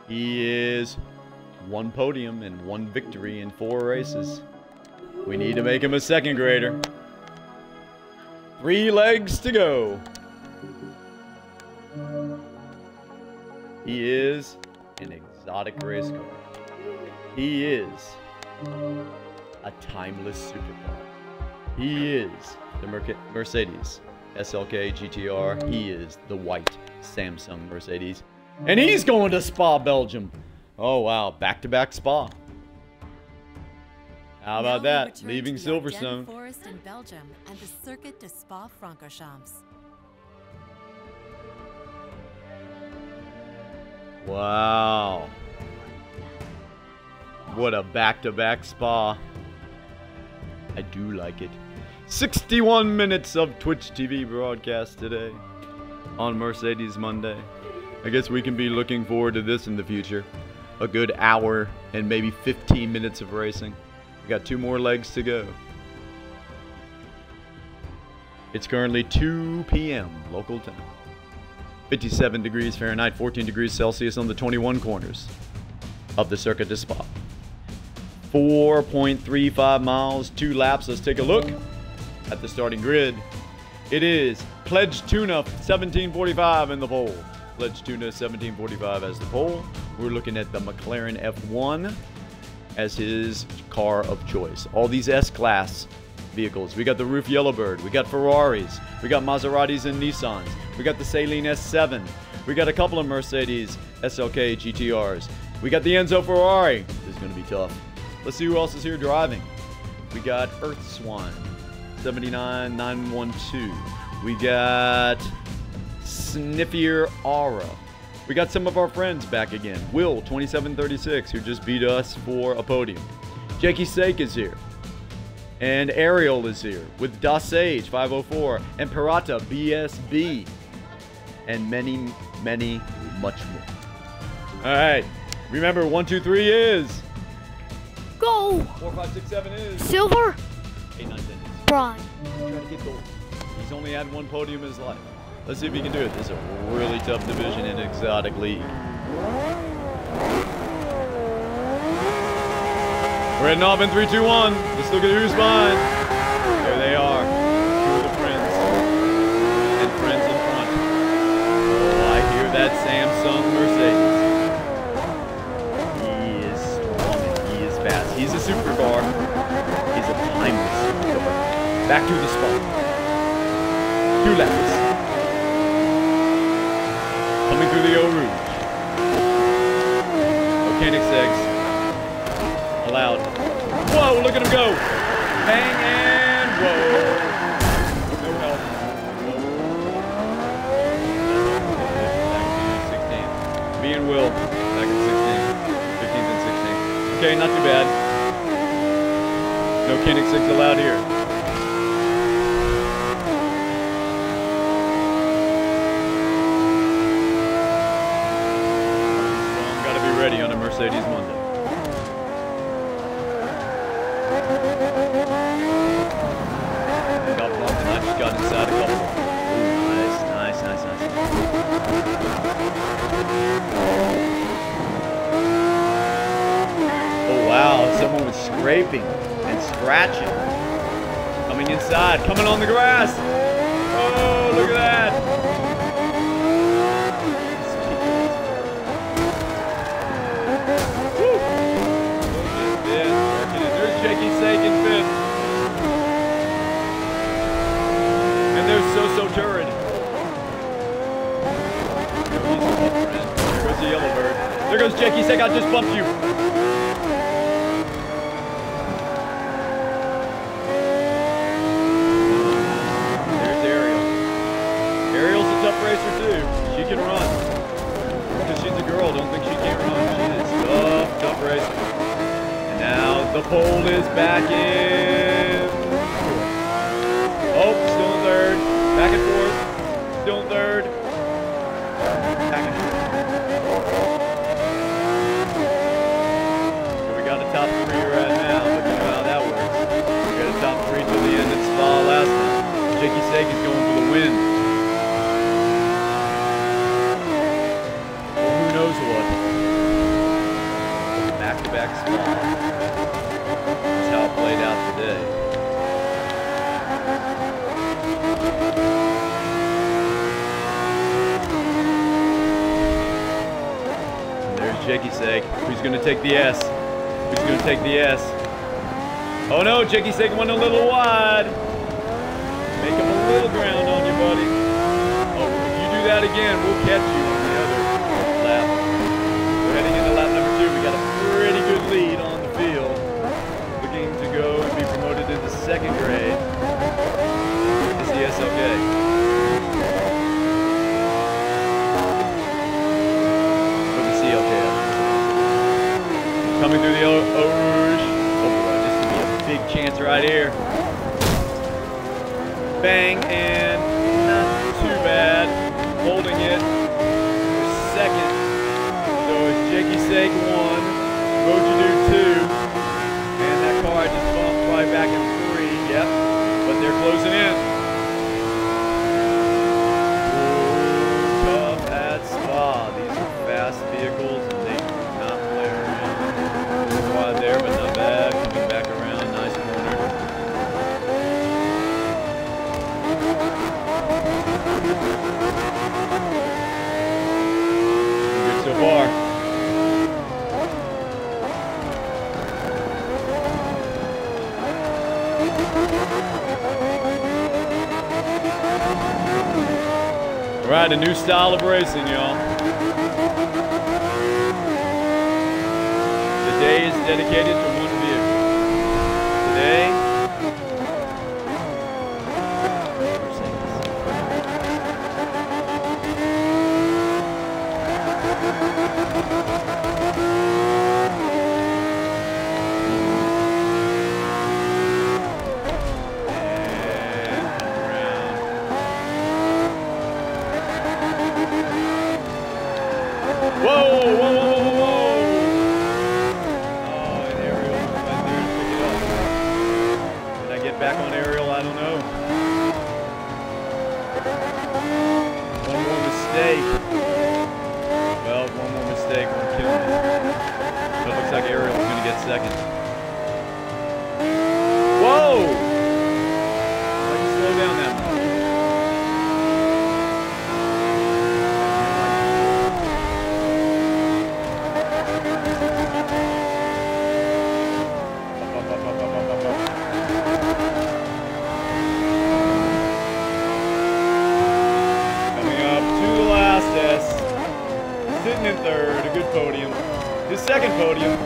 He is one podium and one victory in four races. We need to make him a second grader. Three legs to go. He is an exotic race car. He is a timeless supercar. He is the Mer Mercedes S L K G T R. He is the white Samsung Mercedes. And he's going to Spa, Belgium. Oh, wow. Back-to-back Spa. How about that? Leaving Silverstone. Forest in Belgium and the Circuit de Spa-Francorchamps. Wow. What a back-to-back Spa. I do like it. sixty-one minutes of Twitch T V broadcast today on Mercedes Monday. I guess we can be looking forward to this in the future. A good hour and maybe fifteen minutes of racing. We got two more legs to go. It's currently two P M local time. fifty-seven degrees Fahrenheit, fourteen degrees Celsius on the twenty-one corners of the Circuit de Spa. four point three five miles, two laps. Let's take a look at the starting grid. It is Pledge Tuna seventeen forty-five in the pole. Pledge Tuna seventeen forty-five as the pole. We're looking at the McLaren F one as his car of choice. All these S-Class vehicles. We got the Roof Yellowbird. We got Ferraris. We got Maseratis and Nissans. We got the Saline S seven. We got a couple of Mercedes S L K G T Rs. We got the Enzo Ferrari. This is going to be tough. Let's see who else is here driving. We got Earth Swan, seventy-nine nine twelve. We got Sniffier Aura. We got some of our friends back again. Will, twenty-seven thirty-six, who just beat us for a podium. Jakey Sake is here. And Ariel is here with Dasage, five oh four, and Pirata B S B. And many, many, much more. All right. Remember, one, two, three is... Gold. Four, five, six, seven is silver. Eight, nine, ten. Bronze. Trying to get gold. He's only had one podium in his life. Let's see if he can do it. This is a really tough division in Exotic League. We're heading off in three, two, one. Let's look at who's behind. There they are. Two of the friends. And friends in front. Oh, I hear that Samsung Mercedes. He's a supercar. He's a timeless supercar. Back to the spot. Two laps. Coming through the Eau Rouge. Volcanic segs. Allowed. Whoa, look at him go. Bang and whoa. No help. Whoa. sixteen. Me and Will. Back in sixteen. fifteenth and sixteenth. Okay, not too bad. No Koenig six allowed here. Gotta be ready on a Mercedes Monday. Got blocked and I just got inside a couple. Ooh, nice, nice, nice, nice. Oh wow, someone was scraping. Scratching. Coming inside. Coming on the grass. Oh, look at that. Woo. There's Jakey Sake in fifth. And there's So-So Turret. There goes the yellow bird. There goes Jakey Sake. I just bumped you. She can run. Because she's a girl, don't think she can't run. She is tough, tough racer. And now the pole is back in. Oh, still in third. Back and forth. Still in third. Back and forth. So we got a top three right now. Look at how that works. We got a top three till the end. It's Spa last time. Jakey Sake is going for the win. Back Spa. That's how it played out today. Jakey Sake. Who's gonna take the S? Who's gonna take the S? Oh no, Jakey Sake went a little wide. Make him a little ground on you, buddy. Oh, if you do that again, we'll catch you on the other lap. We're heading into lap number two. We got a pretty good lead on the field. Looking to go and be promoted to the second grade. The C S L K. Coming through the Orange. Oh, this could be a big chance right here. Bang, and not too bad. Holding it for second. So it's Jakey Sake one, RoJaDü two, and that car I just bumped probably back in three. Yep, but they're closing in. Ooh, tough at Spa. These are fast vehicles. There, but not bad. Coming back around, nice corner. Good so far. All right, a new style of racing, y'all. Today is dedicated to one vehicle. Today, Mercedes. And around. Whoa, whoa, whoa. Back on aerial, I don't know. One more mistake. Well, one more mistake won't kill me. But it looks like aerial's gonna get second. Whoa! Why'd you slow down that in third, a good podium. His second podium.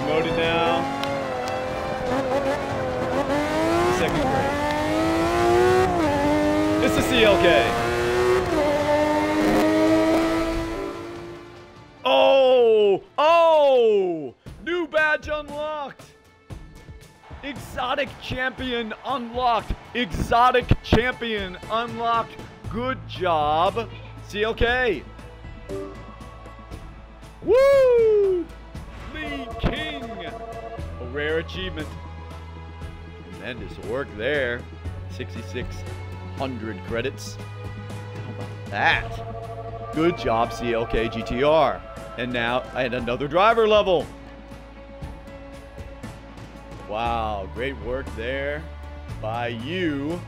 Promoted now. Second grade. It's the C L K. Oh! Oh! New badge unlocked! Exotic champion unlocked! Exotic champion unlocked! Good job, C L K! Woo! League King! A rare achievement. Tremendous work there. sixty-six hundred credits. How about that? Good job, C L K G T R. And now at another driver level. Wow, great work there by you.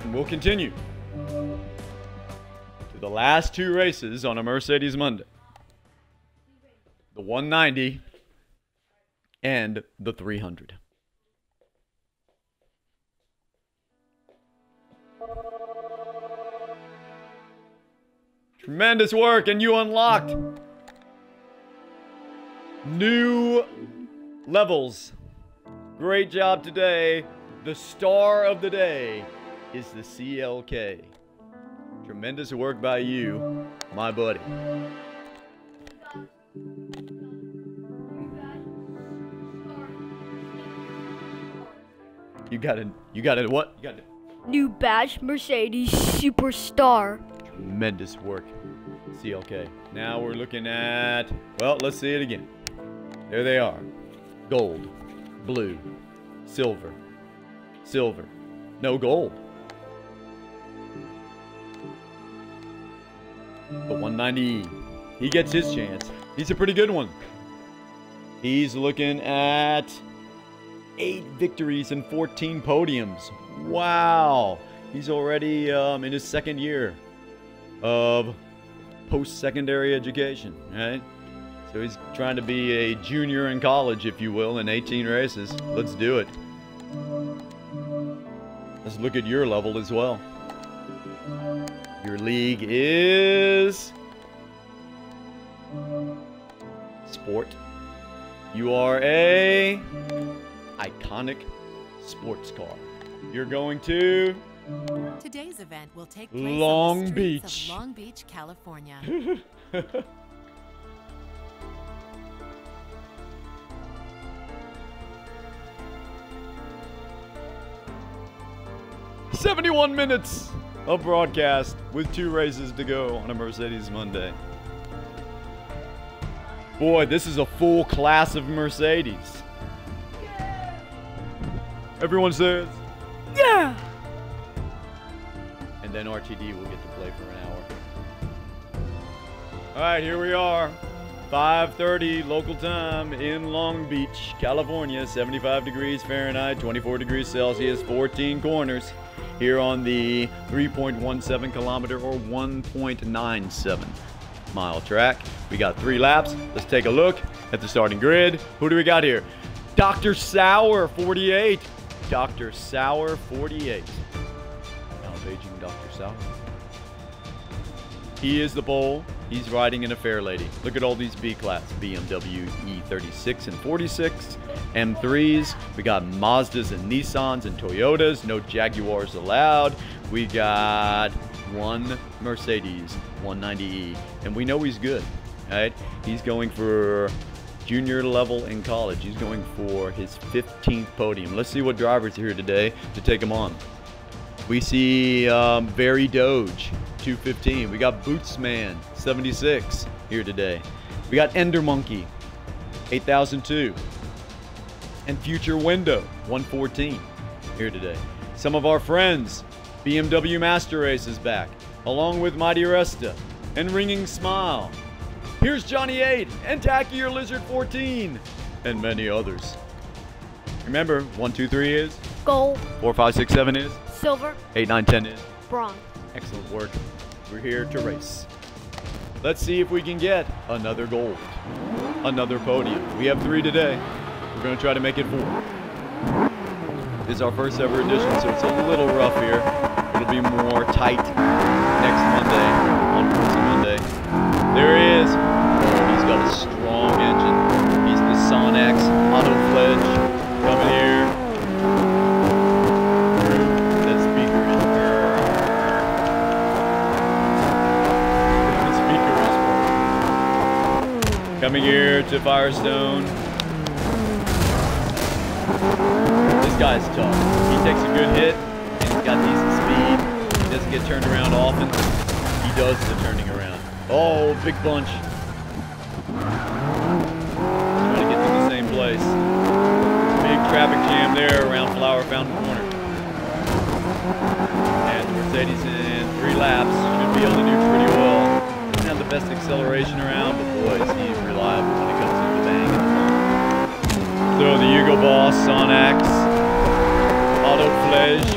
And we'll continue. The last two races on a Mercedes Monday. The one ninety and the three hundred. Tremendous work, and you unlocked new levels. Great job today. The star of the day is the C L K. Tremendous work by you, my buddy. You got a, you got a what? You got a new badge, Mercedes Superstar. Tremendous work, C L K. Now we're looking at, well, let's see it again. There they are. Gold, blue, silver, silver, no gold. The one ninety, he gets his chance. He's a pretty good one. He's looking at eight victories and fourteen podiums. Wow, he's already um, in his second year. of post-secondary education, right? So he's trying to be a junior in college, if you will, in eighteen races. Let's do it. Let's look at your level as well. Your league is... Sport. You are a... iconic sports car. You're going to... Today's event will take place Long Beach. Long Beach, California. seventy-one minutes of broadcast with two races to go on a Mercedes Monday. Boy, this is a full class of Mercedes. Yeah. Everyone says, yeah! And then R T D will get to play for an hour. All right, here we are. five thirty local time in Long Beach, California. seventy-five degrees Fahrenheit, twenty-four degrees Celsius, fourteen corners. Here on the three point one seven kilometer or one point nine seven mile track. We got three laps. Let's take a look at the starting grid. Who do we got here? Doctor Sauer, forty-eight. Doctor Sauer, forty-eight. Aging Doctor Sauer. He is the pole. He's riding in a fair lady. Look at all these B-class. B M W E thirty-six and forty-six. M threes. We got Mazdas and Nissans and Toyotas. No Jaguars allowed. We got one Mercedes one ninety E. And we know he's good. Right? He's going for junior level in college. He's going for his fifteenth podium. Let's see what drivers are here today to take him on. We see um, Barry Doge, two fifteen. We got Bootsman, seventy-six, here today. We got Ender Monkey, eight thousand two. And Future Window, one fourteen, here today. Some of our friends, B M W Master Race is back, along with Mighty Resta and Ringing Smile. Here's Johnny eight and Tackier Lizard fourteen, and many others. Remember, one two three is? Gold. four five six seven is? Silver. eight nine ten is? Bronze. Excellent work. We're here to race. Let's see if we can get another gold, another podium. We have three today. We're going to try to make it four. This is our first ever edition, so it's a little rough here. It'll be more tight next Monday, on Forza Monday. There he is. He's got a strong engine. He's the Sonex Auto Fledge coming here. Coming here to Firestone. This guy's tough. He takes a good hit, and he's got decent speed. He doesn't get turned around often. He does the turning around. Oh, big bunch. Trying to get to the same place. Big traffic jam there around Flower Fountain Corner. And Mercedes in three laps. Should be able to do pretty well. Doesn't have the best acceleration around, but boy, he's reliable when it comes to the bang. Throw the Hugo Boss, Sonex, Auto Fledge.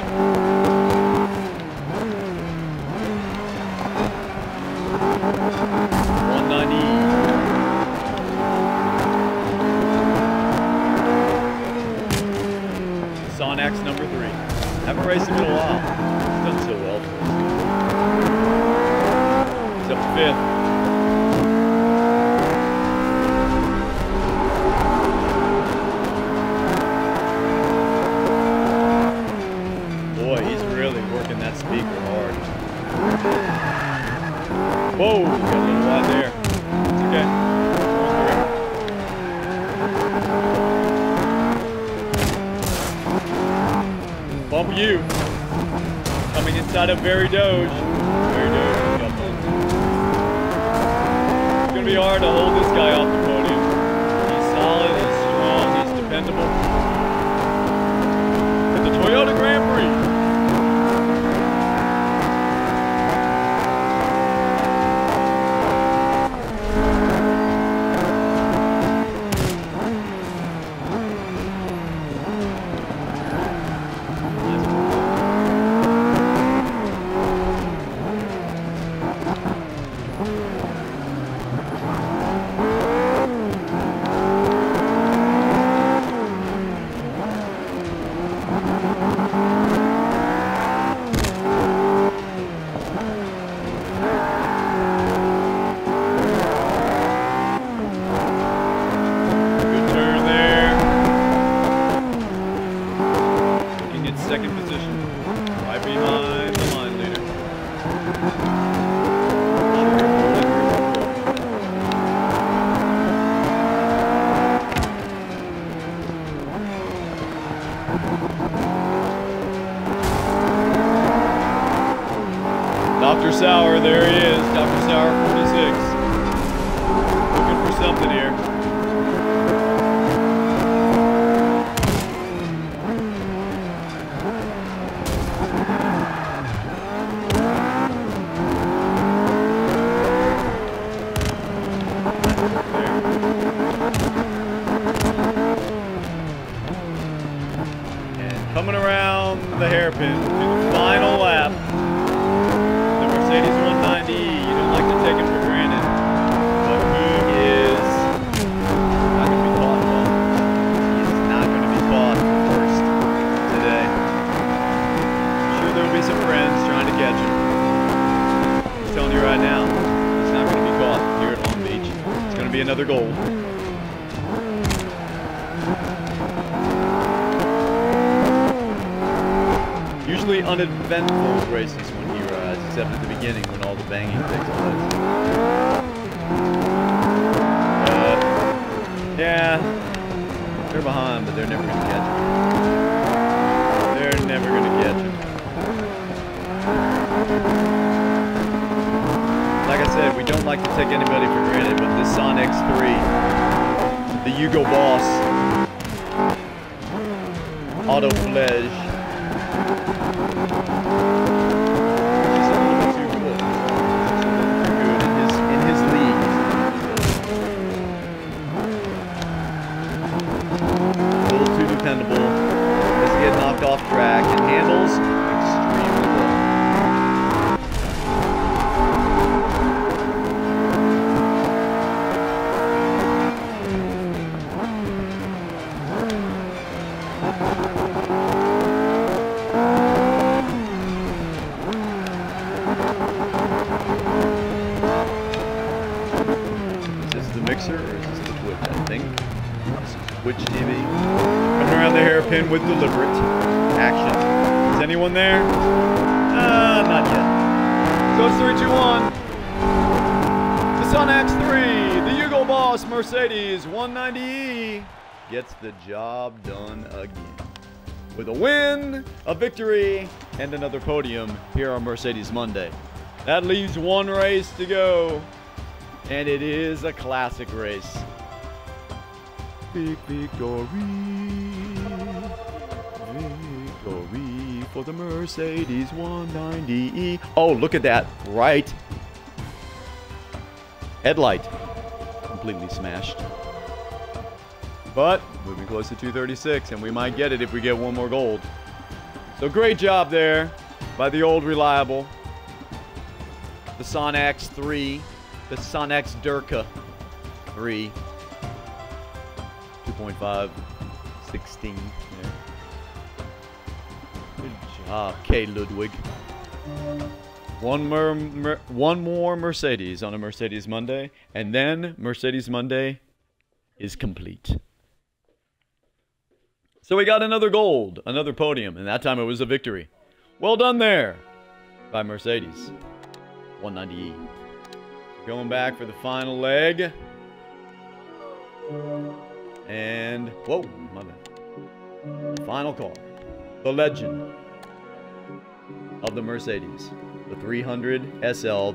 one ninety. Sonex number three. Haven't raced in a while. It's done so well for us. He's up to fifth. Speaker hard. Whoa, got a little wide there. It's okay. Bump you. Coming inside of Barry Doge. Barry Doge. It's going to be hard to hold this guy off the podium. He's solid, he's strong, he's dependable. At the Toyota Grand Prix. Might be mine, come on, later. Doctor Sauer, there he is. Doctor Sauer, forty-six. Looking for something here. Uneventful races when he rides, except at the beginning when all the banging takes place. Uh, yeah, they're behind, but they're never going to catch him. They're never going to catch him. Like I said, we don't like to take anybody for granted, but this Sonic X three, the Yugo Boss, Auto Fledge. With deliberate action. Is anyone there? Uh, not yet. So it's three two one. The Sun X three, the Yugo Boss Mercedes one ninety E gets the job done again. With a win, a victory, and another podium here on Mercedes Monday. That leaves one race to go, and it is a classic race. Big victory. Victory for the Mercedes one ninety E. Oh, look at that. Right. Headlight. Completely smashed. But moving close to two thirty-six, and we might get it if we get one more gold. So great job there by the old reliable. The Sonax three. The Sonax Durka three. two point five. sixteen. Yeah. Okay, Ludwig. One more, mer, one more Mercedes on a Mercedes Monday, and then Mercedes Monday is complete. So we got another gold, another podium, and that time it was a victory. Well done there by Mercedes. one ninety E. Going back for the final leg. And, whoa, my bad. Final call. The legend of the Mercedes, the three hundred S L,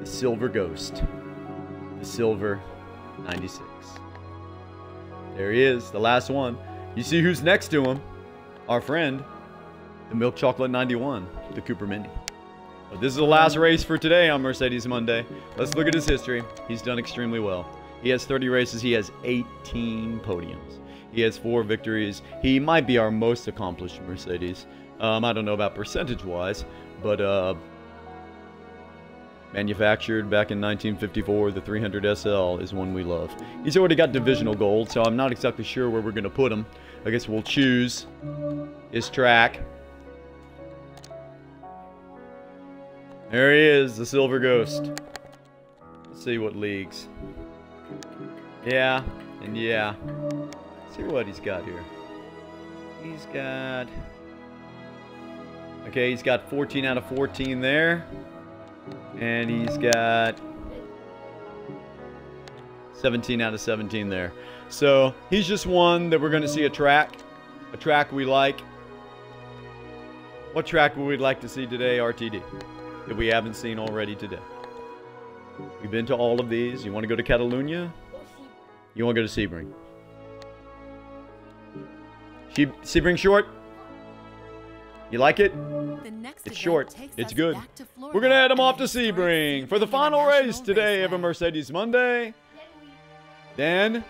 the Silver Ghost, the Silver ninety-six. There he is, the last one. You see who's next to him? Our friend, the Milk Chocolate ninety-one, the Cooper Mini. But this is the last race for today on Mercedes Monday. Let's look at his history. He's done extremely well. He has thirty races. He has eighteen podiums. He has four victories. He might be our most accomplished Mercedes. Um, I don't know about percentage-wise, but uh, manufactured back in nineteen fifty-four, the three hundred S L is one we love. He's already got divisional gold, so I'm not exactly sure where we're going to put him. I guess we'll choose his track. There he is, the Silver Ghost. Let's see what leagues. Yeah, and yeah. Let's see what he's got here. He's got... Okay, he's got fourteen out of fourteen there. And he's got seventeen out of seventeen there. So he's just one that we're going to see a track. A track we like. What track would we like to see today, R T D? That we haven't seen already today. We've been to all of these. You want to go to Catalunya? You want to go to Sebring? She, Sebring short? You like it? It's short. It's good. We're going to head them off to Sebring for the final race today of a Mercedes Monday. Then,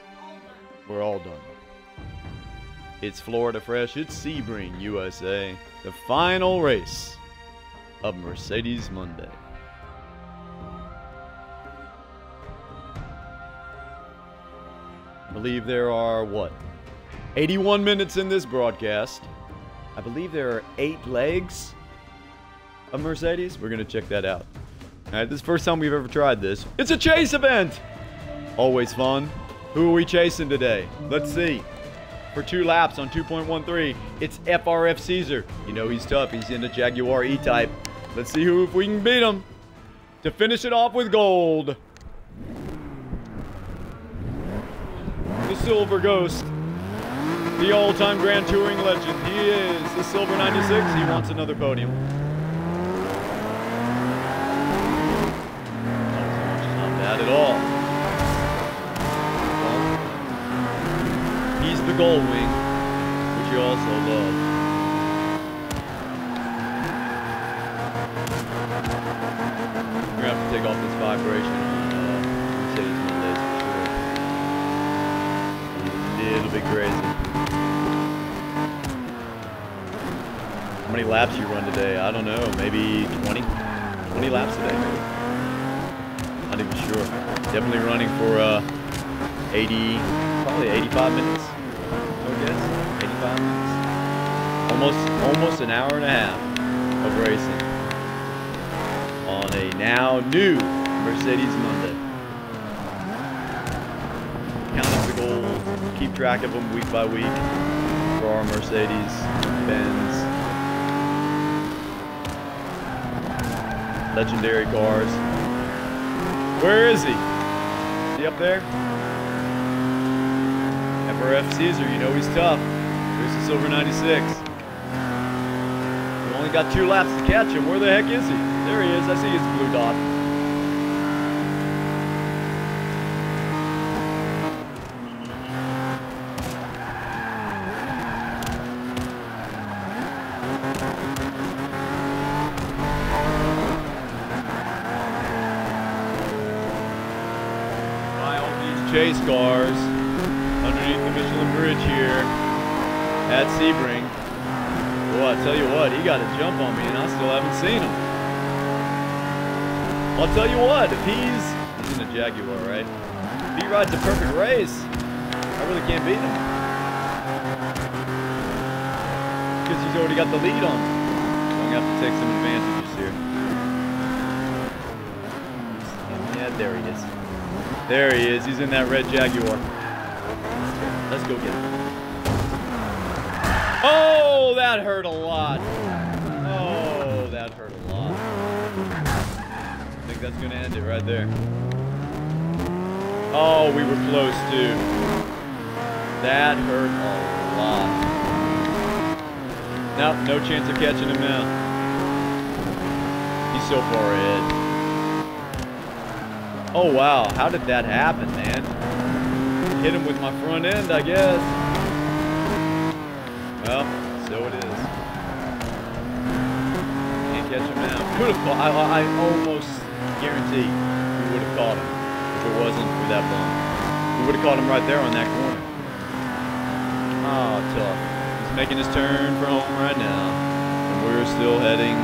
we're all done. It's Florida Fresh. It's Sebring, U S A. The final race of Mercedes Monday. I believe there are, what, eighty-one minutes in this broadcast. I believe there are eight legs of Mercedes. We're going to check that out. All right, this is the first time we've ever tried this. It's a chase event. Always fun. Who are we chasing today? Let's see. For two laps on two point one three, it's F R F Caesar. You know he's tough. He's in the Jaguar E-Type. Let's see who if we can beat him to finish it off with gold. The Silver Ghost, the all-time Grand Touring legend. He is the Silver ninety-six. He wants another podium. Not bad at all. The Gold Wing, which you also love. We're gonna have to take off this vibration on uh, Mercedes Mondays for sure. It'll be crazy. How many laps you run today? I don't know, maybe twenty? twenty laps today, maybe. Not even sure. Definitely running for uh, eighty, probably eighty-five minutes. eighty-five minutes. Almost, almost an hour and a half of racing on a now new Mercedes Monday. Count up the goals, keep track of them week by week for our Mercedes Benz. Legendary cars. Where is he? Is he up there? F R F Caesar, you know he's tough. There's the Silver ninety-six. We've only got two laps to catch him. Where the heck is he? There he is. I see his blue dot. By all these chase cars. At Sebring. Well, I tell you what, he got a jump on me and I still haven't seen him. I'll tell you what, if he's, he's in a Jaguar, right? If he rides a perfect race, I really can't beat him. Because he's already got the lead on him. So I'm going to have to take some advantages here. Yeah, there he is. There he is, he's in that red Jaguar. Let's go get him. Oh, that hurt a lot. Oh, that hurt a lot. I think that's going to end it right there. Oh, we were close, too. That hurt a lot. Nope, no chance of catching him now. He's so far ahead. Oh, wow. How did that happen, man? Hit him with my front end, I guess. Well, so it is. Can't catch him now. Could have caught. I, I almost guarantee we would have caught him if it wasn't for that bump. We would have caught him right there on that corner. Oh, tough. He's making his turn for home right now, and we're still heading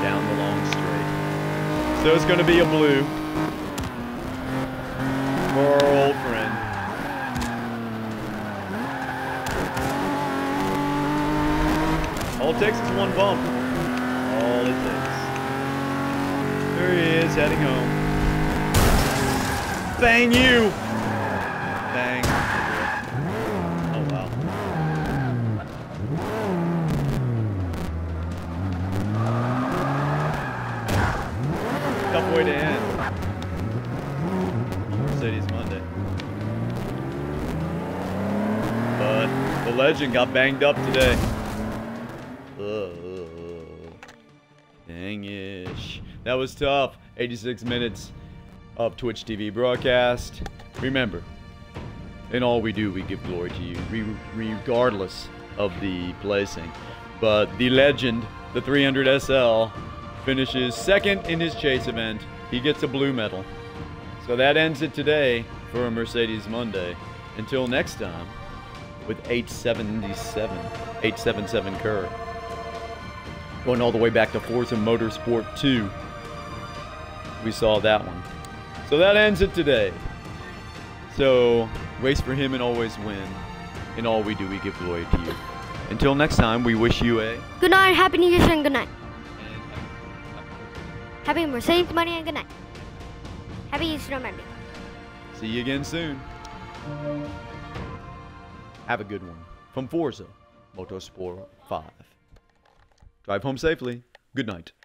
down the long straight. So it's going to be a blue for our old friend. All it takes is one bump. All it takes. There he is, heading home. Bang you! Bang. Oh, wow. bad boy to end. Mercedes Monday. But the legend got banged up today. Oh, dangish. That was tough. eighty-six minutes of Twitch T V broadcast. Remember, in all we do, we give glory to you, regardless of the placing. But the legend, the three hundred S L, finishes second in his chase event. He gets a blue medal. So that ends it today for a Mercedes Monday. Until next time, with eight seventy-seven, eight seventy-seven Cur. Going all the way back to Forza Motorsport two. We saw that one. So that ends it today. So, race for him and always win. In all we do, we give glory to you. Until next time, we wish you a... Good night, happy New Year's, and good night. Happy Mercedes Money, and good night. Happy Easter, remember. See you again soon. Have a good one. From Forza Motorsport five. Drive home safely. Good night.